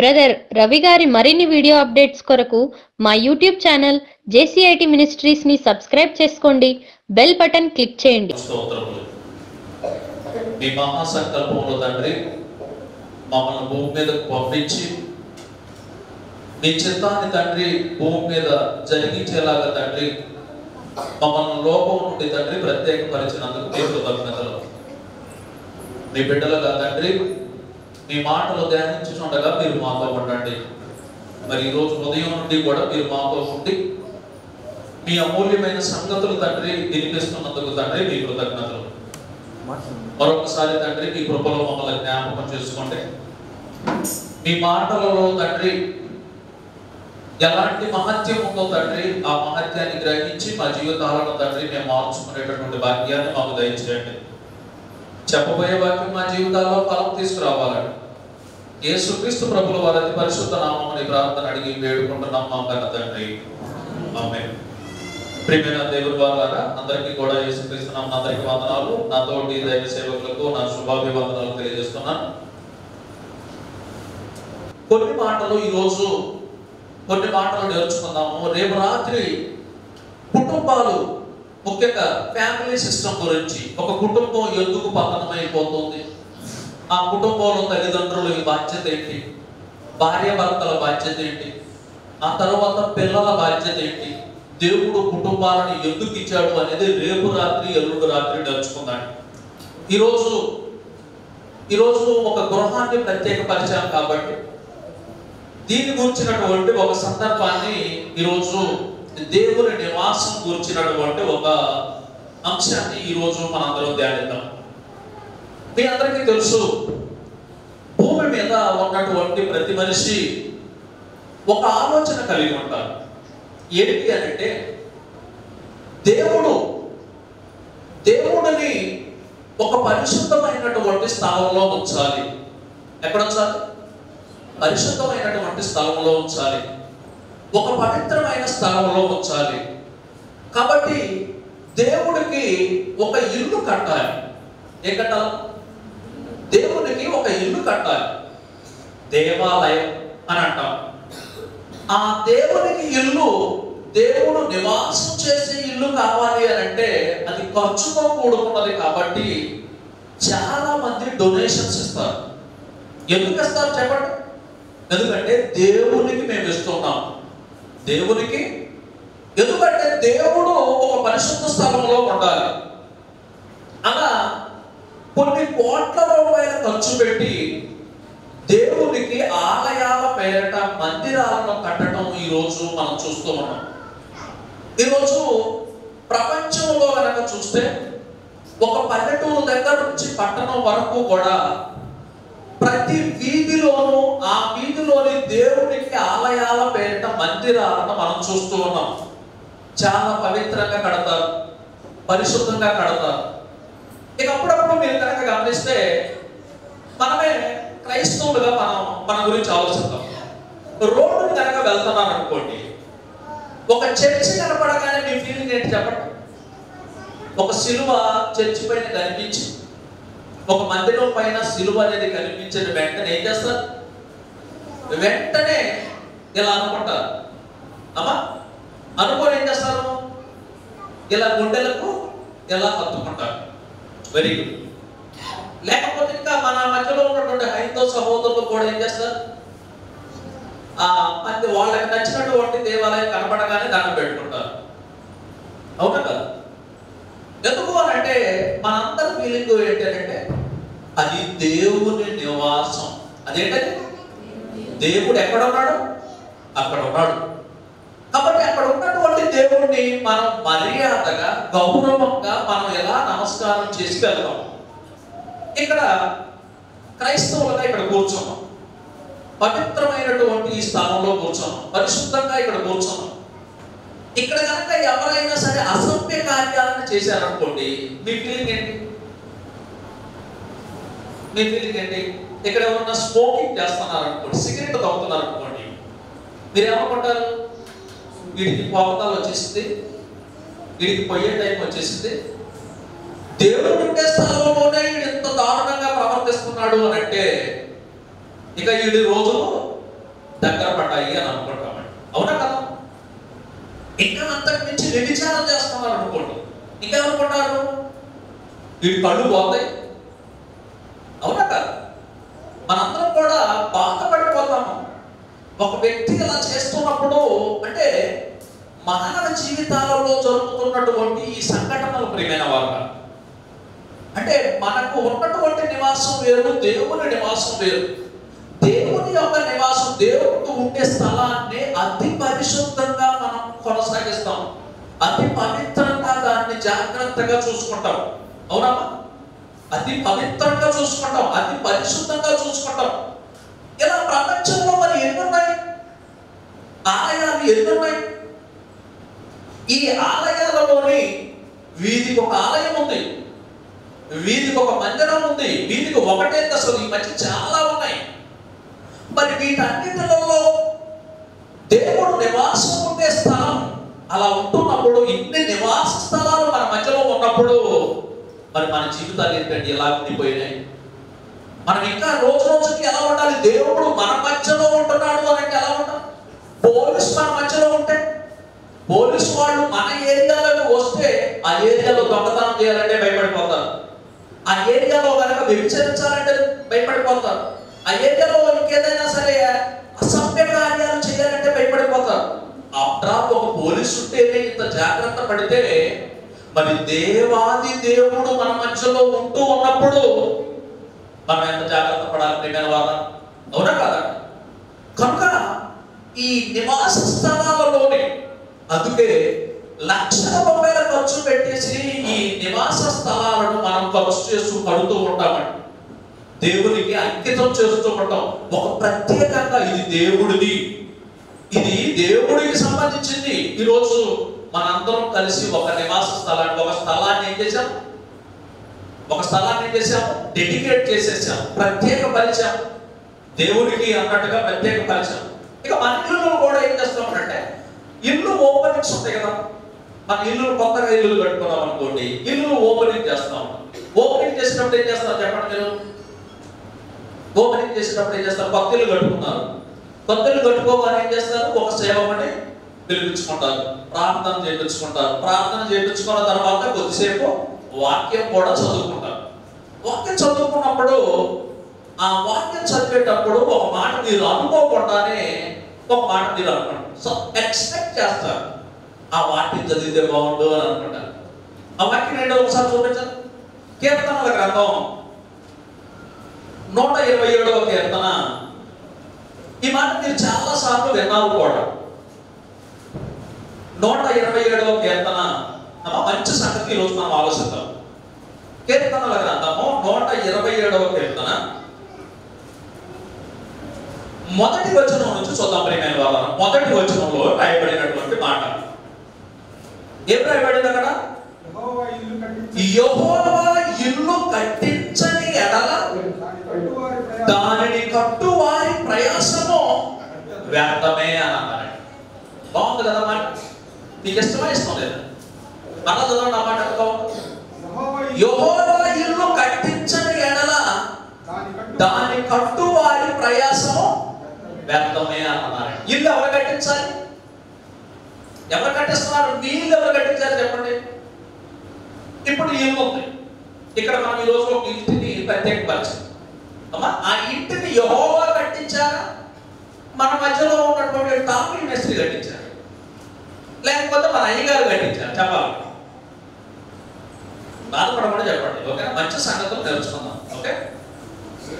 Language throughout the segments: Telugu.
బ్రదర్ రవి గారి మరిన్ని వీడియో అప్డేట్స్ కొరకు మా యూట్యూబ్ ఛానల్ JCIT Ministries ని సబ్స్క్రైబ్ చేసుకోండి. బెల్ బటన్ క్లిక్ చేయండి. స్తోత్రములు. ఈ మహా సంకల్పములో తండ్రి మమ్మల్ని భూమి మీదకు పంపించి నీ చిత్తాన్ని తండ్రి భూమి మీద జరిగించేలాగా తండ్రి మమ్మల్ని లోపం నుండి తండ్రి ప్రత్యేకపరిచినందుకు నీకు కృతజ్ఞతలు. నీ బిడ్డలుగా తండ్రి మీ మాటలు ధ్యానించుండగా మీరు మాతో ఉండండి. మరి ఈరోజు ఉదయం నుండి కూడా మీరు మాతో ఉండి మీ అమూల్యమైన సంగతులు తండ్రి వినిపిస్తున్నందుకు తండ్రి మీ కృతజ్ఞతలు. మరొకసారి తండ్రి మీ కృపలో మమ్మల్ని జ్ఞాపకం చేసుకోండి. మీ మాటలలో తండ్రి ఎలాంటి మహత్యం ఉందో తండ్రి ఆ మహత్యాన్ని గ్రహించి మా జీవితాలను తండ్రి మేము మార్చుకునేటటువంటి భాగ్యాన్ని మాకు దయచేయండి. చెప్పబోయే వాక్యం మా జీవితాల్లో ఫలం తీసుకురావాలని యేసుక్రీస్తు ప్రభుల వారి అతి పరిశుద్ధ నామమున ప్రార్థన అడిగి వేడుకుంటున్నాం మా తండ్రి. ఆమేన్. ప్రియమైన దేవుని వారలారా, అందరికీ కూడా యేసుక్రీస్తు నామమున అందరికీ వందనాలు. నాతోటి దైవ సేవకులకు నా శుభాభివందనాలు తెలియజేస్తున్నాను. కొన్ని మాటలు ఈరోజు కొన్ని మాటలు నేర్చుకుందాము. రేపు రాత్రి కుటుంబాలు, ముఖ్యంగా ఫ్యామిలీ సిస్టమ్ గురించి, ఒక కుటుంబం ఎందుకు పతనమైపోతుంది, ఆ కుటుంబంలో తల్లిదండ్రుల బాధ్యత ఏంటి, భార్య భర్తల బాధ్యత ఏంటి, ఆ తర్వాత పిల్లల బాధ్యత ఏంటి, దేవుడు కుటుంబాలను ఎందుకు ఇచ్చాడు అనేది రేపు రాత్రి ఎల్లుండి రాత్రి నేర్చుకున్నాడు. ఈరోజు ఒక గృహాన్ని ప్రత్యేకపరిచాం కాబట్టి దీని గురించినటువంటి ఒక సందర్భాన్ని, ఈరోజు దేవుని నివాసం కూర్చినటువంటి ఒక అంశాన్ని ఈరోజు మనందరం ధ్యానిద్దాం. మీ అందరికీ తెలుసు, భూమి మీద ఉన్నటువంటి ప్రతి మనిషి ఒక ఆలోచన కలిగి ఉంటారు. ఏంటి అంటే, దేవుడిని ఒక పరిశుద్ధమైనటువంటి స్థలంలో ఉంచాలి. ఎక్కడ ఉంచాలి? పరిశుద్ధమైనటువంటి స్థలంలో ఉంచాలి, ఒక పవిత్రమైన స్థలంలో ఉంచాలి. కాబట్టి దేవుడికి ఒక ఇల్లు కట్టాలి. ఏ కట్టాలి? దేవుడికి ఒక ఇల్లు కట్టాలి. దేవాలయం అని అంటాం. ఆ దేవునికి ఇల్లు, దేవుడు నివాసం చేసే ఇల్లు కావాలి అని అంటే అది ఖర్చుతో కూడుకున్నది. కాబట్టి చాలా మంది డొనేషన్స్ ఇస్తారు. ఎందుకు ఇస్తారు చెప్పండి? ఎందుకంటే దేవునికి మేము ఇస్తున్నాం. దేవునికి, ఎందుకంటే దేవుడు ఒక పరిశుద్ధ స్థలంలో ఉండాలి. అలా కొన్ని కోట్ల రూపాయలు ఖర్చు పెట్టి దేవునికి ఆలయాల పేరట మందిరాలను కట్టడం ఈరోజు మనం చూస్తూ ఉన్నాం. ఈరోజు ప్రపంచంలో కనుక చూస్తే ఒక పల్లెటూరు దగ్గర నుంచి పట్టణం వరకు కూడా ప్రతి వీధిలోనూ ఆ వీధిలోని దేవునికి ఆలయాల పేరిట మందిరాలను మనం చూస్తూ ఉన్నాం. చాలా పవిత్రంగా కడతారు, పరిశుద్ధంగా కడతారు. ఇక అప్పుడప్పుడు మీరు కనుక గమనిస్తే, మనమే క్రైస్తవులుగా మన గురించి ఆలోచిస్తాం. రోడ్డుని కనుక వెళ్తున్నాను అనుకోండి, ఒక చర్చి కనపడగానే మీ ఫీలింగ్ ఏంటి చెప్పండి? ఒక సిలువ చర్చి పైన కనిపించి, ఒక మందిరం పైన సిలువ అనేది కనిపించిన వెంటనే ఏం చేస్తారు? వెంటనే ఇలా అనుకుంటారు. అమ్మా అనుకోని ఏం చేస్తారు? ఇలా గుండెలకు ఇలా హత్తుకుంటారు. Very good. లేకపోతే ఇంకా మన మధ్యలో ఉన్నటువంటి హైందవ సహోదరులు కూడా ఏం చేస్తారు? ఆ మంది వాళ్ళకి నచ్చినటువంటి దేవాలయం కనపడగానే దాన్ని పెట్టుకుంటారు. అవునా కదా? ఎందుకు అని అంటే మనందరి ఫీలింగ్ ఏంటంటే అది దేవుని నివాసం. అదేంటది? దేవుడు ఎక్కడ ఉన్నాడు? అక్కడ ఉన్నాడు. కాబట్టి అక్కడ ఉన్నటువంటి దేవుడిని మనం మర్యాదగా, గౌరవంగా మనం ఎలా నమస్కారం చేసి వెళ్తాం. ఇక్కడ క్రైస్తవులుగా ఇక్కడ కూర్చున్నాం, పవిత్రమైనటువంటి ఈ స్థానంలో కూర్చున్నాం, పరిశుద్ధంగా ఇక్కడ కూర్చున్నాం. ఇక్కడ కనుక ఎవరైనా సరే అసభ్య కార్యాలను చేశారనుకోండి, మీ ఫీలింగ్ ఏంటి? మీ ఫీలింగ్ ఏంటి? ఇక్కడ ఎవరన్నా స్మోకింగ్ చేస్తున్నారు అనుకోండి, సిగరెట్ తాగుతున్నారు అనుకోండి, మీరు ఏమనుకుంటారు? వీడికి కోపతాలు వచ్చేసింది, వీడికి పోయే టైం వచ్చేసింది, దేవుడు ఉండే స్థలంలోనే వీడు ఎంత దారుణంగా ప్రవర్తిస్తున్నాడు అని అంటే ఇక వీడి రోజులు దగ్గర పడ్డాయి అని అనుకుంటామండి. అవునా కదా? ఇంకా అంతకు మించి వ్యభిచారం చేస్తున్నారు అనుకోండి, ఇంకా అనుకుంటారు వీడి కళ్ళు పోతాయి. అవునా కదా? మనందరం కూడా బాధపడిపోతాము. ఒక వ్యక్తి ఇలా చేస్తున్నప్పుడు అంటే మానవ జీవితాలలో జరుగుతున్నటువంటి ఈ సంఘటనలు ప్రియమైన వారు, అంటే మనకు ఉన్నటువంటి నివాసం వేరు, దేవుని నివాసం వేరు. దేవుని యొక్క నివాసం, దేవుడు ఉండే స్థలాన్ని అతి పరిశుద్ధంగా మనం కొనసాగిస్తాం, అతి పవిత్రంగా దాన్ని జాగ్రత్తగా చూసుకుంటాం. అవునమ్మా, అతి పవిత్రంగా చూసుకుంటాం, అతి పరిశుద్ధంగా చూసుకుంటాం. ఇలా ప్రపంచంలో మరి ఎన్నున్నాయి ఆలయాలు, ఎన్నున్నాయి. ఈ ఆలయాలలోని వీధికి ఒక ఆలయం ఉంది, వీధికి ఒక మందిరం ఉంది, వీధికి ఒకటే దశలు, ఈ మధ్య చాలా ఉన్నాయి. మరి వీటన్నిటిలో దేవుడు నివాసం ఉండే స్థలం అలా ఉంటున్నప్పుడు, ఇన్ని నివాస స్థలాలు మన మధ్యలో ఉన్నప్పుడు మరి మన జీవితాలు ఏంటంటే ఎలా ఉండిపోయినాయి? మనం ఇంకా రోజు రోజుకి ఎలా ఉండాలి? దేవుడు మన మధ్యలో ఉంటున్నాడు అని ఎలా ఉండాలి? పోలీసు మన మధ్యలో ఉంటే, పోలీసు వాళ్ళు మన ఏరియాలో వస్తే ఆ ఏరియాలో దొంగతనం చేయాలంటే భయపడిపోతారు, ఆ ఏరియాలో కనుక వ్యభిచరించాలంటే భయపడిపోతారు, ఆ ఏరియాలో ఇంకేదైనా సరే అసభ్య కార్యాలు చేయాలంటే భయపడిపోతారు. ఆఫ్టర్ ఆల్ ఒక పోలీసు ఉంటేనే ఇంత జాగ్రత్త పడితే, మరి దేవాది దేవుడు మన మధ్యలో ఉంటూ ఉన్నప్పుడు మనం ఎంత జాగ్రత్త పడాలి? అవునా కదా? కనుక ఈ నివాస స్థలాలలోనే, అందుకే 1,90,000 ఖర్చు పెట్టేసి ఈ నివాస స్థలాలను మనం ఖర్చు చేస్తూ పడుతూ ఉంటామండి, దేవునికి అంకితం చేస్తూ ఉంటాం. ఒక ప్రత్యేకంగా ఇది దేవుడిది, ఇది దేవుడికి సంబంధించింది. ఈరోజు మనందరం కలిసి ఒక నివాస స్థలాన్ని, ఒక స్థలాన్ని ఏం చేశాము? ఒక స్థలాన్ని ఏం చేశాము? డెడికేట్ చేసేసాము, ప్రత్యేక పరిచాము, దేవుడికి అన్నట్టుగా ప్రత్యేక పరిచాము. ఇక మన ఇల్లులో కూడా ఏం చేస్తామంటే, ఇల్లు ఓపెనింగ్స్ ఉంటాయి కదా, మన ఇల్లు కొత్తగా ఇల్లు కట్టుకున్నాం అనుకోండి, ఇల్లు ఓపెనింగ్ చేస్తాం. ఓపెనింగ్ చేసినప్పుడు ఏం చేస్తాం చెప్పండి మీరు? ఓపెనింగ్ చేసినప్పుడు ఏం చేస్తారు? కొత్త ఇల్లు కట్టుకున్నారు, కొత్త ఇల్లు కట్టుకోవాలని ఏం చేస్తారు? ఒక సేవకుని పిలిపించుకుంటారు, ప్రార్థన చేయించుకుంటారు, ప్రార్థన చేయించుకున్న తర్వాత కొద్దిసేపు వాక్యం కూడా చదువుకుంటారు. వాక్యం చదువుకున్నప్పుడు, ఆ వాక్యం చదివేటప్పుడు ఒక మాట మీరు అనుకోకుండానే ఒక మాట మీరు అనుకుంటారు, సో ఎక్స్పెక్ట్ చేస్తారు ఆ వాక్యం చదివితే బాగుండు అని అనుకుంటారు. ఆ వాక్యం ఏంటో ఒకసారి చూపించారు. కీర్తనల గ్రంథం 127వ కీర్తన, ఈ మాట మీరు చాలా సార్లు విన్నారు కూడా. 127వ కీర్తన, మంచి సంగతి ఈరోజు మనం ఆలోచిద్దాం. కీర్తనల గ్రంథము 127వ కీర్తన మొదటి వచనం నుంచి చూద్దాం ప్రియమైన వాళ్ళ. మొదటి వచనంలో రాయబడినటువంటి మాట ఏం రాయబడింది అక్కడ? యెహోవా ఇల్లు కట్టించని ఎడల దానిని కట్టువారి ప్రయాసము వ్యర్థమే అని అన్నాడు. బాగుంది కదా మాట? నీకు ఇష్టమా? ఇష్టం లేదా? మరలా చదవండి ఆ మాట. యెహోవా ఇల్లు కట్టించని ఎడల దాని కట్టువారి ప్రయాసము వ్యర్థమే అన్నారు. ఇల్లు ఎవరు కట్టించాలి? ఎవరు కట్టిస్తున్నారు? వీళ్ళు ఎవరు కట్టించాలి చెప్పండి? ఇప్పుడు ఇల్లు ఉంది, ఇక్కడ మనం ఈరోజు ఒక ఇంటిని ప్రత్యేకపరచాలి. ఆ ఇంటిని యెహోవా కట్టించారా? మన మధ్యలో ఉన్నటువంటి తాపీ మేస్త్రి కట్టించారు, లేకపోతే మన అయ్యగారు కట్టించారు? చెప్పాలి, బాధపడకుండా చెప్పండి. ఓకే, మంచి సంగతులు తెలుసుకుందాం. ఓకే,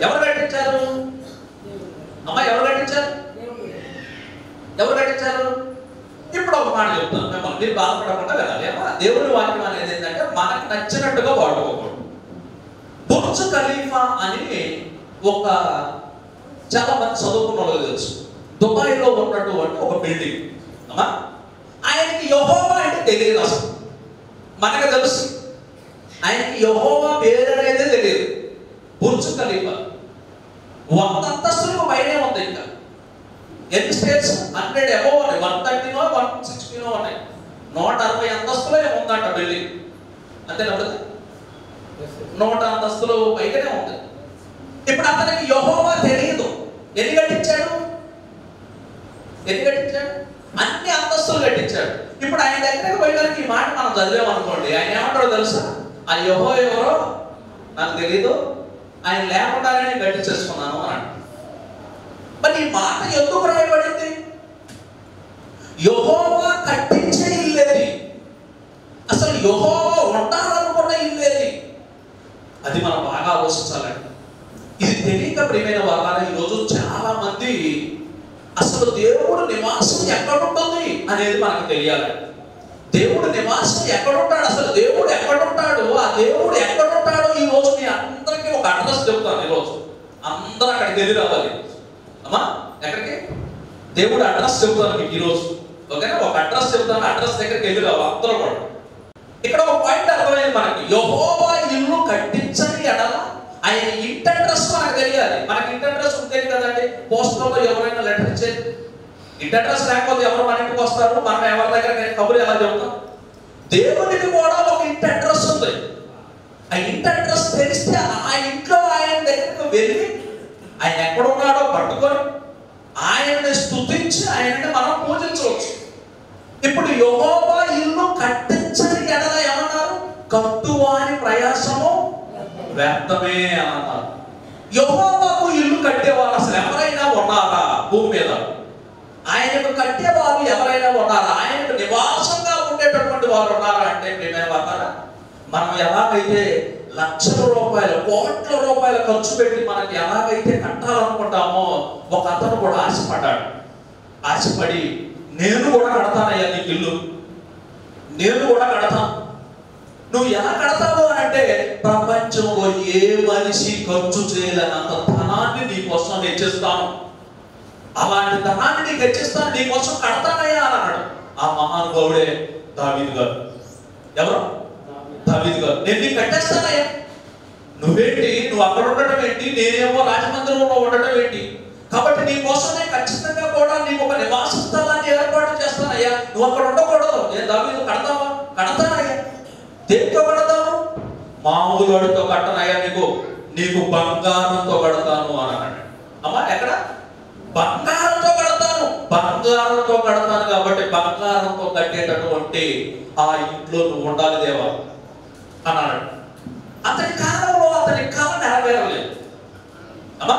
ఎవరు కట్టించారు అమ్మా? ఎవరు కట్టించారు? ఎవరు కట్టించారు? ఇప్పుడు ఒక మాట చెప్తాను మిమ్మల్ని, మీరు బాధపడకుండా వెళ్ళాలి. అమ్మా, దేవుని వాక్యం అనేది ఏంటంటే మనకు నచ్చినట్టుగా వాడుకోకూడదు. బుర్జ్ ఖలీఫా అని ఒక, చాలా మంది చదువుకున్న వాళ్ళు తెలుసు, దుబాయ్లో ఉన్నటువంటి ఒక బిల్డింగ్. అమ్మా, ఆయనకి యెహోవా అంటే తెలియదు అసలు, మనకు తెలుసు. ఆయనకి యెహోవా పేరు అనేదే తెలియదు. బుర్జ్ ఖలీఫా 100 అంతస్తులకు పైనే ఉంది. ఇంకా ఎన్ని స్టేట్స్? 100 అబోవ్ ఉన్నాయి, 130నో 160నో ఉన్నాయి. 160 అంతస్తులో ఉందంట బిల్డింగ్, అంతేనా? 100 అంతస్తులు పైగానే ఉంది. ఇప్పుడు అతనికి యెహోవా తెలియదు. ఎన్ని కట్టించాడు? Educated and the Apostle teacher. If I had a man on the Levan Monday, I never told them, I Yoho, Nangelido, I laughed at any teachers from another. But in Martin, you do everything. Yohova cut teacher illady. I said, Yohova, what are you illady? Adima Baga was silent. Is it the Primera Baga, Yozu Chala Mandi? అసలు దేవుడు నివాసం ఎక్కడ ఉంటుంది అనేది మనకు తెలియాలి. దేవుడు నివాసం ఎక్కడ ఉంటాడు? అసలు దేవుడు ఎక్కడ ఉంటాడు? ఆ దేవుడు ఎక్కడ ఉంటాడు? ఈ రోజు మీ అందరికీ ఒక అడ్రస్ చెప్తాను. ఈ రోజు అందరూ అక్కడికి వెళ్ళి రావాలి. అమ్మా ఎక్కడికి? దేవుడు అడ్రస్ చెప్తాను మీకు ఈ రోజు. ఓకేనా? ఒక అడ్రస్ చెప్తాను, అడ్రస్ దగ్గరికి వెళ్ళి రావాలి అందరూ కూడా. ఇక్కడ ఒక పాయింట్ అర్థమైంది మనకి. యెహోవా ఇల్లు కట్టించని ఎడల ఆయన ఇంటి అడ్రస్ మనకు తెలియాలి. మనకి ఇంటి అడ్రస్ ఉంటుంది కదండి. పోస్ట్లో ఎవరైనా లెటర్ ఇచ్చేది ఇంటి అడ్రస్ లేకపోతే ఎవరు మన ఇంటికి వస్తారు? మనం ఎవరి దగ్గర కబురు ఎలా చెబుతాం? దేవునికి కూడా ఒక ఇంటి అడ్రస్ ఉంది. ఆ ఇంటి అడ్రస్ తెలిస్తే ఆ ఇంట్లో ఆయన దగ్గరకు వెళ్ళి ఆయన ఎక్కడున్నాడో పట్టుకొని ఆయన్ని స్తుతించి ఆయన్ని మనం పూజించవచ్చు. ఇప్పుడు యెహోవా ఇల్లు కట్టించని ఎడల ఏమన్నారు? కట్టువాని ప్రయాసము వ్యర్థమే అని అన్నారు. యెహోవాకు ఇల్లు కట్టేవారు అసలు ఎవరైనా ఉన్నారా భూమి మీద? ఆయనకు కట్టేవారు ఎవరైనా ఉన్నారా? ఆయనకు నివాసంగా ఉండేటటువంటి వారు ఉన్నారా? అంటే మేమేమన్నారా, మనం ఎలాగైతే లక్షల రూపాయలు కోట్ల రూపాయలు ఖర్చు పెట్టి మనకి ఎలాగైతే కట్టాలనుకుంటామో ఒక అతను కూడా ఆశపడ్డాడు. ఆశపడి నేను కూడా కడతానయ్యా నీకు ఇల్లు, నేను కూడా కడతాను. నువ్వు ఎలా కడతావు అని అంటే, ప్రపంచంలో ఏ మనిషి ఖర్చు చేయలేనంత ధనాన్ని నీకోసం హెచ్చిస్తాను, అలాంటి ధనాన్ని నీకు హెచ్చిస్తాను, నీకోసం కడతానయ్యా అని అన్నాడు. ఆ మహానుభావుడే దావీదు గారు. ఎవరు? దావీదు గారు. నేను నీకు కట్టేస్తానయ్యా, నువ్వేంటి, నువ్వు అక్కడ ఉండటం ఏంటి, నేనేమో రాజమందిరంలో ఉండటం ఏంటి, కాబట్టి నీకోసం నేను ఖచ్చితంగా కూడా నీకు ఒక నివాస స్థలాన్ని ఏర్పాటు చేస్తానయ్యా, నువ్వు అక్కడ ఉండకూడదు. నేను దావీదు కడతావా? కడతానయ్యా. దేంతో కడతాను? మామూలు వాడితో కట్టనయ్యా, నీకు నీకు బంగారంతో కడతాను అని అన్నాడు. అమ్మా ఎక్కడ? బంగారంతో కడతాను, బంగారంతో కడతాను. కాబట్టి బంగారంతో కట్టేటటువంటి ఆ ఇంట్లో నువ్వు ఉండాలి దేవా అని అన్నాడు. అతని కాలంలో అతని కాలం నెరవేరలేదు. అమ్మా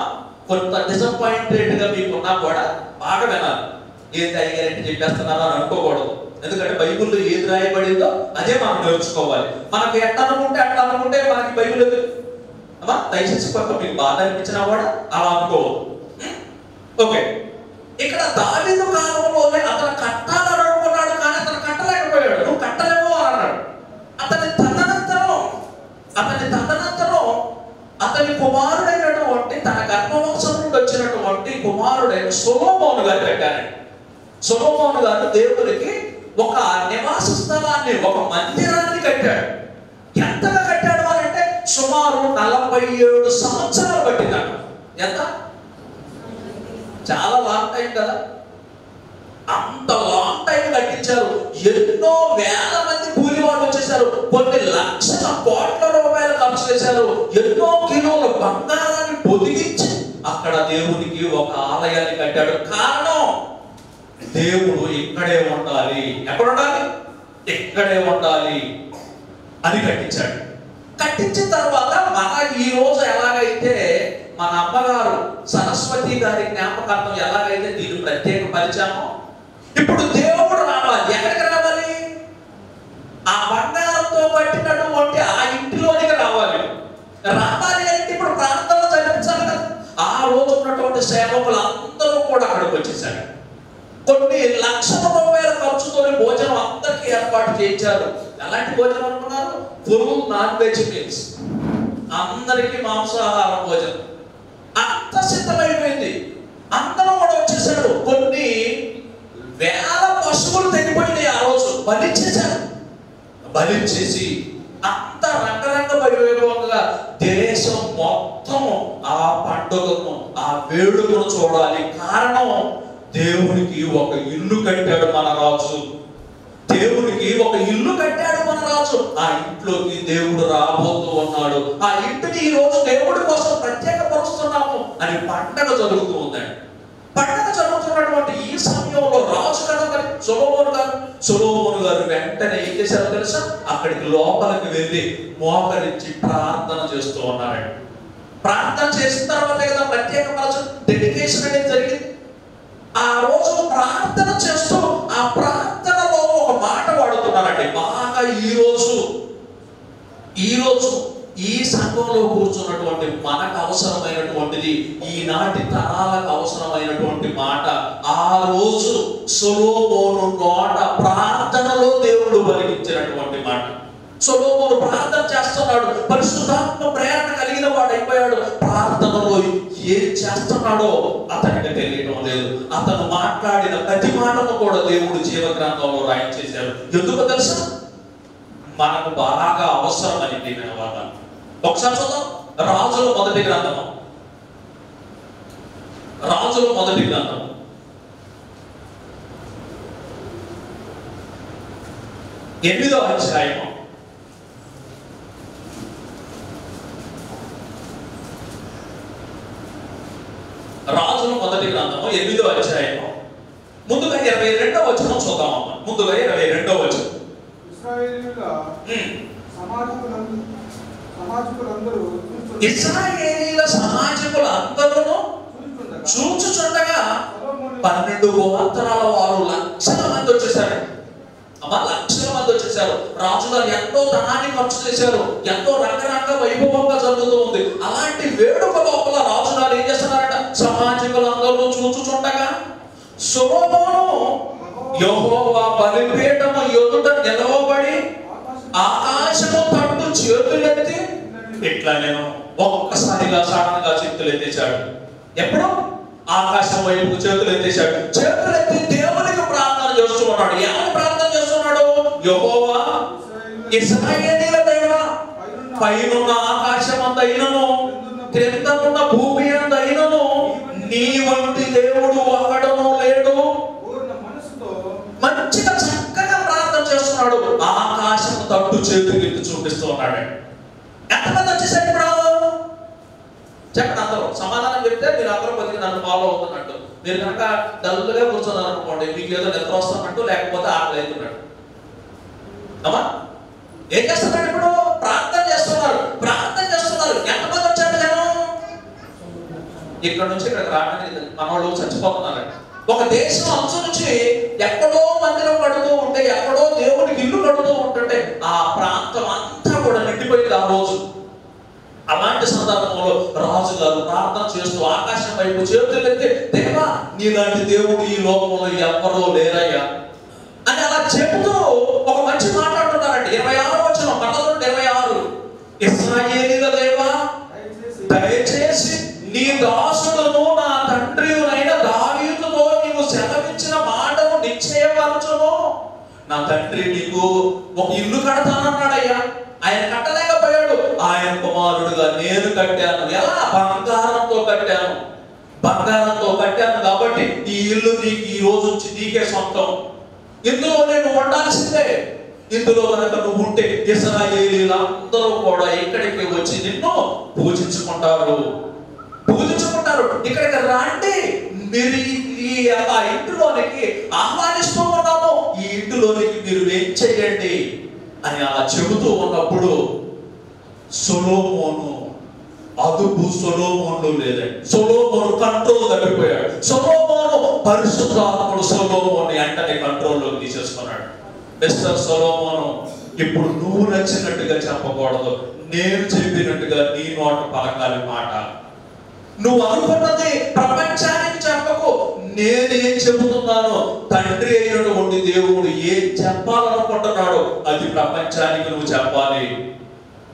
కొంత డిసప్పాయింటెడ్గా మీకున్నా కూడా బాగా వినాలి. ఏంటి అయ్యారంటే చెప్పేస్తున్నాను అని అనుకోకూడదు. ఎందుకంటే బైబిల్లో ఏది రాయబడిందో అదే మనం నేర్చుకోవాలి. మనకి ఎట్ట అనుకుంటే మనకి బైబిల్ అమ్మా దయచేసి పక్క మీకు బాధ అనిపించినా కూడా అలా అనుకోవద్దు. ఓకే, ఇక్కడ దావీదు కాలంలోనే అతను కట్టాలని అనుకున్నాడు, కానీ అతను కట్టలేకపోయాడు. నువ్వు కట్టలేమో అన్నాడు. అతని తదనంతరం అతని కుమారుడైనటువంటి తన గర్భవంశం నుండి వచ్చినటువంటి కుమారుడైన సొలొమోను గారు కట్టారు. సొలొమోను గారు దేవుడికి ఒక నివాస స్థలాన్ని, ఒక మందిరాన్ని కట్టాడు. ఎంతగా కట్టాడు అని అంటే సుమారు 47 సంవత్సరాలు పట్టిందట. ఎంత? చాలా లాంగ్ టైం కదా. అంత లాంగ్ టైం కట్టించారు. ఎన్నో వేల మంది కూలి వాళ్ళు వచ్చేసారు. కొన్ని లక్షల కోట్ల రూపాయలు ఖర్చు చేశారు. ఎన్నో కిలోల బంగారాన్ని పొదిగించి అక్కడ దేవునికి ఒక ఆలయాన్ని కట్టాడు. కారణం, దేవుడు ఇక్కడే ఉండాలి. ఎక్కడుండాలి? ఇక్కడే ఉండాలి అని కట్టించాడు. కట్టించిన తర్వాత మన ఈ రోజు ఎలాగైతే మన అమ్మగారు సరస్వతి గారి జ్ఞాపకార్థం ఎలాగైతే దీన్ని ప్రత్యేక పరిచామో, ఇప్పుడు దేవుడు రావాలి. ఎక్కడికి రావాలి? ఆ బంగారంతో పట్టినటువంటి ఆ ఇంటిలోనికి రావాలి. రావాలి అంటే ఇప్పుడు ప్రార్థన జరిపించాలి కదా. ఆ రోజు ఉన్నటువంటి సేవకులు అందరూ కూడా అక్కడికి వచ్చేసారు. కొన్ని లక్షల రూపాయల ఖర్చుతో భోజనం అందరికీ ఏర్పాటు చేయించారు. ఎలాంటి భోజనం అనుకున్నారు? ఫుల్ నాన్ వెజ్ మీల్స్, అందరికీ మాంసాహార భోజనం. అంత సిద్ధమైపోయింది. అందరూ కూడా వచ్చేసాడు. కొన్ని వేల పశువులు తెగిపోయినాయి. ఆ రోజు బలిచ్చేసారు. బలిచ్చేసి అంత రంగరంగ దేశం మొత్తం ఆ పండుగను, ఆ వేడుకను చూడాలి. కారణం, దేవునికి ఒక ఇల్లు కట్టాడు మన రాజు. దేవునికి ఒక ఇల్లు కట్టాడు మన రాజు. ఆ ఇంట్లోకి దేవుడు రాబోతూ ఉన్నాడు. ఆ ఇంటిని ఈ రోజు దేవుడి కోసం ప్రత్యేకపరుస్తున్నాము అని పండగ జరుగుతూ ఉందండి. పండగ జరుగుతున్నటువంటి ఈ సమయంలో లోకంలో రాజు కదా సొలొమోను గారు. సొలొమోను గారు వెంటనే ఏం చేశారో తెలుసా, అక్కడికి లోపలికి వెళ్ళి మోకరించి ప్రార్థన చేస్తూ ఉన్నారండి. ప్రార్థన చేసిన తర్వాత కదా ప్రత్యేక డెడికేషన్ అనేది జరిగింది. ఆ రోజు ప్రార్థన చేస్తూ ఆ ప్రార్థనలో ఒక మాట వాడుతున్నారండి. బాగా ఈరోజు ఈ సంఘంలో కూర్చున్నటువంటి మనకు అవసరమైనటువంటిది, ఈనాటి తరాలకు అవసరమైనటువంటి మాట ఆ రోజు సొలొమోను నోట ప్రార్థనలో దేవుడు పలికించినటువంటి మాట. సొలొమోను ప్రార్థన చేస్తున్నాడు, పరిశుద్ధాత్మ ప్రేరణ కలిగిన వాడు అయిపోయాడు. ప్రార్థనలో ఏం చేస్తున్నాడో అతనికి తెలియడం లేదు. అతను మాట్లాడిన ప్రతి మాటను కూడా దేవుడు జీవ గ్రంథంలో రాయించేశాడు. ఎందుకు తెలుసా, మనకు బాగా అవసరమైంది. ఒకసారి చూద్దాం, రాజుల మొదటి గ్రంథం ఎనిమిదో అధ్యాయం. ముందుగా 22వ వచనం చూద్దాం. ముందుగా 22వ వచనం. ఇశ్రాయేలీయుల సమాజములందరూ చూచుచుండగా 12 గోత్రాల వారు లక్షల మంది వచ్చేసారు. రాజుగారు ఎంతో ధనాన్ని ఖర్చు చేశారు, ఎంతో రకరకాల వైభవంగా జరుగుతూ ఉంది. అలాంటి వేడుక లోపల రాజుగారు ఏం చేస్తున్నారట, సమాజములందరూ చూచుచుండగా సొలొమోను యెహోవా బలిపీఠము ఎదుట నిలవబడి ఆకాశము తట్టు చేతులెత్తి ఇట్లా నేను ఒక్కసారిగా సాధారణంగా చేతులు ఎత్తేశాడు. ఎప్పుడు ఆకాశం వైపు చేతులు ఎత్తేశాడు. చేతులు ఎత్తి దేవునికి ప్రార్థన చేస్తున్నాడు. ఏమని ప్రార్థన చేస్తున్నాడు, యెహోవా ఇశ్రాయేలీయుల దేవా, పైనున్న ఆకాశమంతైనను క్రిందనున్న భూమి అంతైనను నీ వంటి దేవుడు ఒకడను లేడు. మంచిగా చక్కగా ప్రార్థన చేస్తున్నాడు. ఆకాశం తట్టు చేతులు ఎత్తి చూపిస్తూ ఉన్నాడు. ఎంతమంది వచ్చేసాడు ఇప్పుడు చెప్పండి. అందరూ సమాధానం చెప్తే మీరు అందరూ కొద్దిగా నన్ను ఫాలో అవుతున్నట్టు. మీరు కనుక దళితులే కూర్చున్నారు అనుకోండి, మీకు ఏదో నిద్ర వస్తున్నట్టు, లేకపోతే ఆకలి అవుతున్నాడు. అమ్మా ఏం చేస్తున్నాడు ఇప్పుడు, ప్రార్థన చేస్తున్నారు. ఎంతమంది వచ్చాడు, నేను ఇక్కడ నుంచి ఇక్కడికి రావడానికి మన వాళ్ళు చచ్చిపోతున్నారండి. ఒక దేశం అంచు నుంచి ఎక్కడో మందిరం కడుతూ ఉంటే, ఎక్కడో దేవుడికి ఇల్లు కడుతూ ఉంటుంటే ఆ ప్రాంతం అంతా కూడా నిండిపోయింది ఆ రోజు. అలాంటి సందర్భంలో రాజు గారు ప్రార్థన చేస్తూ ఆకాశం వైపు చేతులెత్తి దేవా నీలాంటి దేవుడు ఈ లోకంలో ఎవరో లేరయ్యా అని అలా చెబుతూ ఒక మంచి మాట్లాడుతున్నారండి. 26 వచనం, 26 ఇశ్రాయేలీయుల దేవా దయచేసి నీ దాసులను నా తండ్రియులైన దావీదుతో నీవు సెలవిచ్చిన మాటను నిశ్చయపరచుము. నా తండ్రి నీకు ఒక ఇల్లు కడతానన్నాడయ్యా, ఆయన కట్టలేకపోయాడు. ఆయన కుమారుడుగా నేను కట్టాను. ఎలా, బంగారంతో కట్టాను కాబట్టి ఈ ఇల్లు నీకు ఈ రోజు నుంచి నీకే సొంతం. ఇందులో నేను ఉండాల్సిందే. ఇందులో కనుక నువ్వు ఉంటే ఇశ్రాయేలీయులు అందరూ కూడా ఇక్కడికి వచ్చి నిన్ను పూజించుకుంటారు. ఇక్కడికి రాండి, మీరు ఈ ఇంటిలోనికి ఆహ్వానిస్తూ ఉన్నాము, ఈ ఇంటిలోనికి మీరు వేయించేయండి అని అలా చెబుతూ ఉన్నప్పుడు సొలొమోను అదుపు సొలొమోను లేదండి. సొలొమోను కంట్రోల్ తప్పిపోయాడు. సొలొమోను పరిశుద్ధాత్ముడు సొలొమోను వెంటనే కంట్రోల్లోకి తీసేసుకున్నాడు. మిస్టర్ సొలొమోను, ఇప్పుడు నువ్వు నచ్చినట్టుగా చెప్పకూడదు, నేను చెప్పినట్టుగా నీ నోట పలకాలి మాట. నువ్వు అనుకున్నది ప్రపంచానికి చెప్పకు, నేనేం చెబుతున్నాను, తండ్రి అయినటువంటి దేవుడు ఏం చెప్పాలనుకుంటున్నాడో అది ప్రపంచానికి నువ్వు చెప్పాలి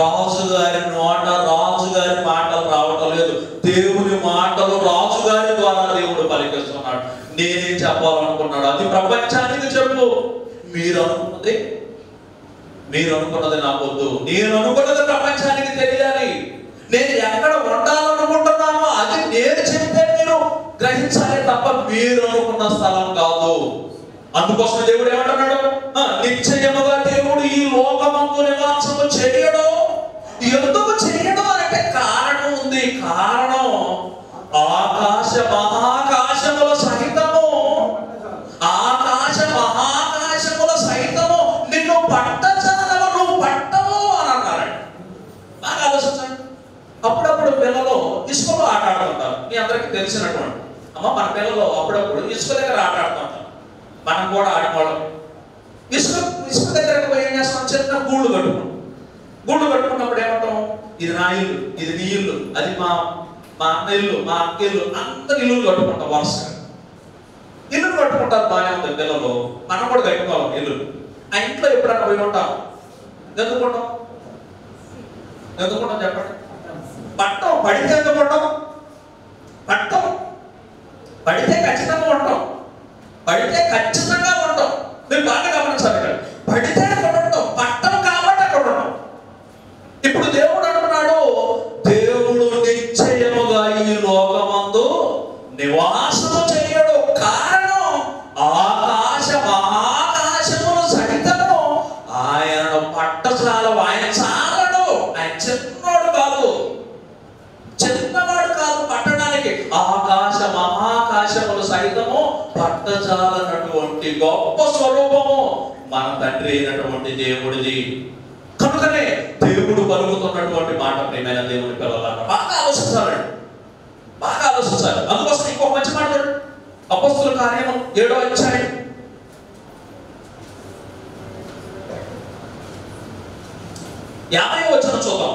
రాజుగారి నోట రాజుగారి మాటలు రావటం లేదు, దేవుని మాటలు రాజుగారి ద్వారా దేవుడు పలికిస్తున్నాడు. నేనేం చెప్పాలనుకున్నాడు అది ప్రపంచానికి చెప్పు. మీరు అనుకున్నది నాకు వద్దు, నేను అనుకున్నది ప్రపంచానికి తెలియాలి. నేను ఎక్కడ ఉండాలనుకుంటున్నానో అది నేను చెప్తే నేను గ్రహించాలి తప్ప మీరు అనుకున్న స్థలం కాదు. అందుకోసం దేవుడు ఏమంటున్నాడు, నిశ్చయముగా దేవుడు ఈ లోకమందు నివాసము చేయడు. ఎందుకు చేయడం అంటే కారణం ఉంది. కారణం ఆకాశ మహాకాశముల సహితము, ఆకాశ మహాకాశముల సహితము నిన్ను పట్టజాలము, నువ్వు పట్టవు అని అన్నాడు. బాగా ఆలోచించండి. అప్పుడప్పుడు పిల్లలు ఇసుకలో ఆట ఆడుతుంటారు, మీ అందరికి తెలిసినటువంటి. అమ్మ మన పిల్లలు అప్పుడప్పుడు ఇసుక దగ్గర ఆట ఆడుతుంటారు, మనం కూడా ఆడుకోవడం. ఇసుక దగ్గరకు ఏం చేస్తాం, చిన్న గూళ్ళు కట్టుకుంటాం. గూళ్ళు కట్టుకున్నప్పుడు ఏమంటాం, ఇది నా ఇల్లు, ఇది నీ ఇల్లు, అది మా అన్న ఇల్లు, మా అక్క ఇల్లు, అందరు ఇల్లు కట్టుకుంటాం వరుసగా. ఇల్లు కట్టుకుంటారు, బాగా ఉంది పిల్లలు, మనం కూడా కట్టుకోవాలి ఇల్లు. ఆ ఇంట్లో ఎప్పుడన్నా పోయి ఉంటాం, ఎందుకుంటాం చెప్పండి. పట్టం పడితే ఎందుకుంటాం, పట్టం పడితే ఖచ్చితంగా ఉంటాం, పడితే ఖచ్చితంగా ఉంటాం. మీరు బాగా గమనించాలి, పడితే కొట్టడం, పట్టం కాబట్టి కొట్టడం. ఇప్పుడు దేవుడు అంటున్నాడు, దేవుడు నిశ్చయముగా ఈ లోకమందు నివాసము చేయడు. కారణం ఆకాశ మహాకాశమును సహితము ఆయనను పట్టజాలము, ఆయన చాలడు. ఆయన చిన్నవాడు కాదు, చిన్నవాడు కాదు పట్టడానికి. ఆకాశ మహాకాశములు సహితము పట్టజాలనటువంటి గొప్ప స్వరూపము మన తండ్రి అయినటువంటి దేవుడిది. కనుకనే దేవుడు పలుకుతున్నటువంటి మాట ప్రేమైన దేవుడి పిల్లలారా బాగా ఆలోచించాలండి, బాగా ఆలోచించాలి. అందుకోసం ఇంకొక మంచి మాట అపొస్తలుల కార్యము 7వ అధ్యాయం 50వ వచనం చూద్దాం.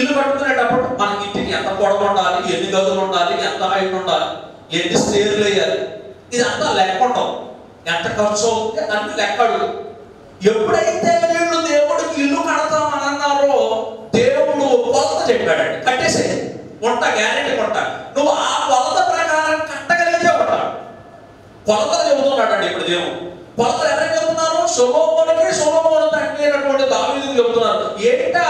ఇల్లు కట్టుకునేటప్పుడు మన ఇంటికి ఎంత పొడవు ఉండాలి, ఎన్ని గదులు ఉండాలి, ఎంత హైట్ ఉండాలి, ఎన్ని స్టేర్లు వేయాలి, ఇదంతా లెక్క ఉండవు. ఎంత ఖర్చు అవుతుంది అన్ని లెక్క అడుగు. ఎప్పుడైతే వీళ్ళు దేవుడికి ఇల్లు కడతామని అన్నారో దేవుడు కొలత చెప్పాడండి. కట్టేసే కొంట, గ్యారెంటీ కొంట, నువ్వు ఆ కొలత ప్రకారం కట్టగలిగితే ఉంటాడు. కొలతలు చెబుతున్నాడండి ఇప్పుడు దేవుడు. కొలతలు ఎవరికి చెబుతున్నారు, సొలొమోనుకి, సొలొమోను తండ్రి అయినటువంటి దావీదుకు చెబుతున్నారు. ఏంటా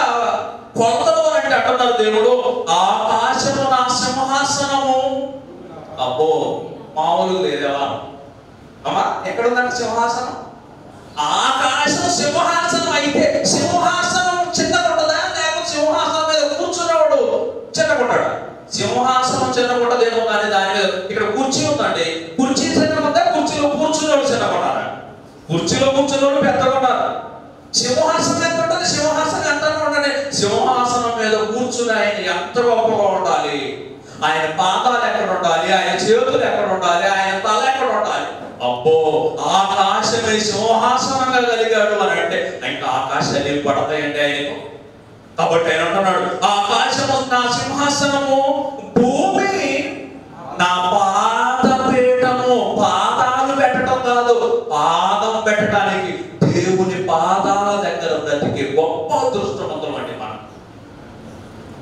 కొలతలు అంటే అంటున్నారు దేవుడు, ఆకాశము నా సింహాసనము. అబ్బో మామూలుగా లేదేవా అమ్మా, ఎక్కడుందంటే సింహాసనం, ఆకాశం సింహాసనం. అయితే సింహాసనం చిన్నగుంటదా, లేకపోతే సింహాసనం మీద కూర్చున్నవాడు చిన్నగుంటాడు? సింహాసనం చిన్నగుంటదేమో కానీ దాని మీద ఇక్కడ కుర్చీ ఉందండి, కుర్చీ చిన్నగుందా, కుర్చీలో కూర్చున్నవాడు చిన్నగుంటారా? కుర్చీలో కూర్చున్నవాడు పెద్దగుంటారు. సింహాసనం ఎంత ఉంటుంది, సింహాసనం ఎంత ఉండాలి, సింహాసనం మీద కూర్చుని ఆయన ఎంత గొప్పగా ఉండాలి, ఆయన పాదాలు ఎక్కడ ఉండాలి, ఆయన చేతులు ఎక్కడ ఉండాలి, ఆయన తల ఎక్కడ ఉండాలి. అబ్బో ఆకాశమే సింహాసనంగా కలిగాడు అని అంటే ఇంకా ఆకాశాలు ఏం పడతాయండి ఆయనకు. కాబట్టి ఆయన అంటున్నాడు, ఆకాశము నా సింహాసనము, భూమి నా పాదపీఠము. పాదాలు పెట్టడం కాదు, పాదం పెట్టడానికి దేవుని పాదాల దగ్గర దానికి గొప్ప అదృష్టవంతులు అండి మనం.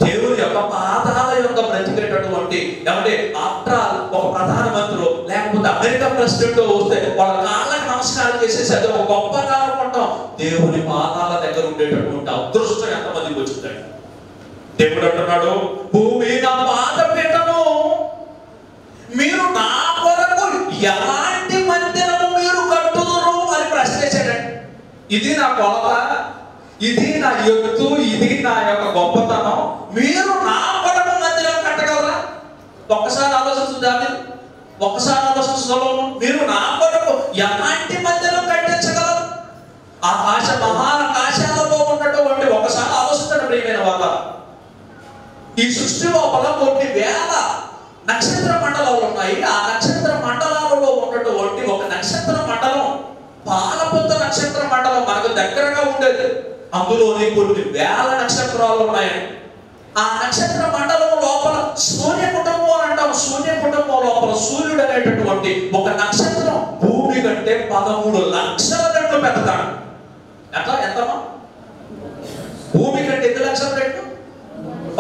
దేవుని యొక్క పాదాల యొక్క బ్రతికేటటువంటి, ఏమంటే ఆఫ్టర్ ఆల్ ఒక ప్రధానమంత్రులు లేకపోతే అమెరికా ప్రెసిడెంట్ వస్తే వాళ్ళ కాళ్ళకి నమస్కారం చేసేసి అది ఒక గొప్ప కాలకుంటాం. దేవుని పాదాల దగ్గర ఉండేటటువంటి అదృష్టం ఎంతమందికి వచ్చిందండి. దేవుడు అంటున్నాడు, భూమి నా పాదపీఠము, మీరు నా కొరకు ఎలాంటి మందిరము మీరు కట్టుదురు అని ప్రశ్నించాడండి. ఇది నా కొలత, ఇది నా ఎత్తు, ఇది నా యొక్క గొప్పతనం, మీరు నా కొరకు మందిరం కట్టగలరా? ఒక్కసారి ఆలోచించుదాన్ని, ఒక్కసారి ఆలోచించగలవు. మీరు నా కొరకు ఎలాంటి మందిరం కట్టించగలరు? ఆకాశ మహాకాశాలలో ఉన్నటువంటి ఒకసారి ఆలోచించడం ప్రియమైన వాళ్ళ. ఈ సృష్టిలో బలకొన్ని వేల నక్షత్ర మండలాలు ఉన్నాయి. ఆ నక్షత్ర మండలాలలో ఉన్నటువంటి ఒక నక్షత్ర మండలం పాలపుత్త నక్షత్ర మండలం మనకు దగ్గరగా ఉండేది. అందులోనే కొన్ని వేల నక్షత్రాలు ఉన్నాయి. ఆ నక్షత్ర మండలం లోపల సూర్యకుటుంబం అని అంటాం. సూర్యకుటుంబం లోపల సూర్యుడు అనేటటువంటి ఒక నక్షత్రం భూమి కంటే 13 లక్షల రెట్లు పెద్దతాడు. ఎట్లా ఎంతమా? భూమి కంటే ఎన్ని లక్షల రెట్లు?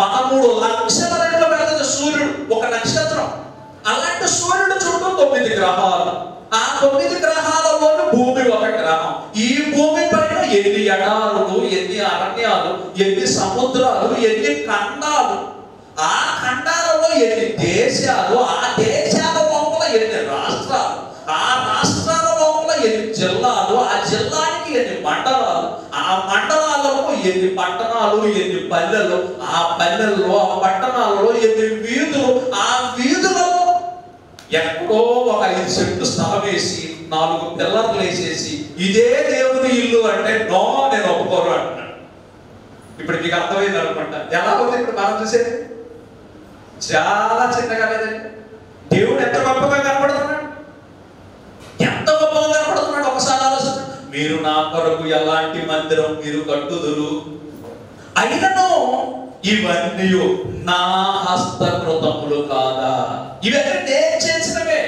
13 లక్షల రెట్లు పెద్దది సూర్యుడు, ఒక నక్షత్రం. అలాంటి సూర్యుడు చుట్టూ 9 గ్రహాలు. ఆ 9 గ్రహాలలోనూ భూమి ఒక గ్రహం. ఈ భూమి పైన 8 ఎడారులు, 8 అరణ్యాలు, 8 సముద్రాలు, 8 ఖండాలు. ఆ ఖండాలలో 8 దేశాలు, ఆ దేశాల లోపల 8 రాష్ట్రాలు, ఆ రాష్ట్రాల లోపల 8 జిల్లాలు, ఆ జిల్లానికి 8 మండలాలు, ఆ మండలాలకు 8 పట్టణాలు, 8 పల్లెలు, ఆ పల్లెల్లో ఆ పట్టణాలలో 8 వీధులు. ఆ వీధులలో ఎక్కడో ఒక 5 చెట్లు స్థలం వేసి 4 పిల్లర్లు వేసేసి ఇదే దేవుని ఇల్లు అంటే నో, నేను ఒప్పుకోరు అంటున్నాను. ఇప్పుడు మీకు అర్థమైంది అనుకుంట. ఎలా పోతే ఇప్పుడు మనం చూసేది చాలా చిన్నగా లేదండి. దేవుడు ఎంత గొప్పగా కనపడుతున్నాడు, ఎంత గొప్పగా కనపడుతున్నాడు. ఒకసారి ఆలోచన, మీరు నా కొరకు ఎలాంటి మందిరం మీరు కట్టుదురు, అయినను ఇవన్నీ నా హస్తకృతములు కాదా? ఇవన్నీ నేను చేసినవే,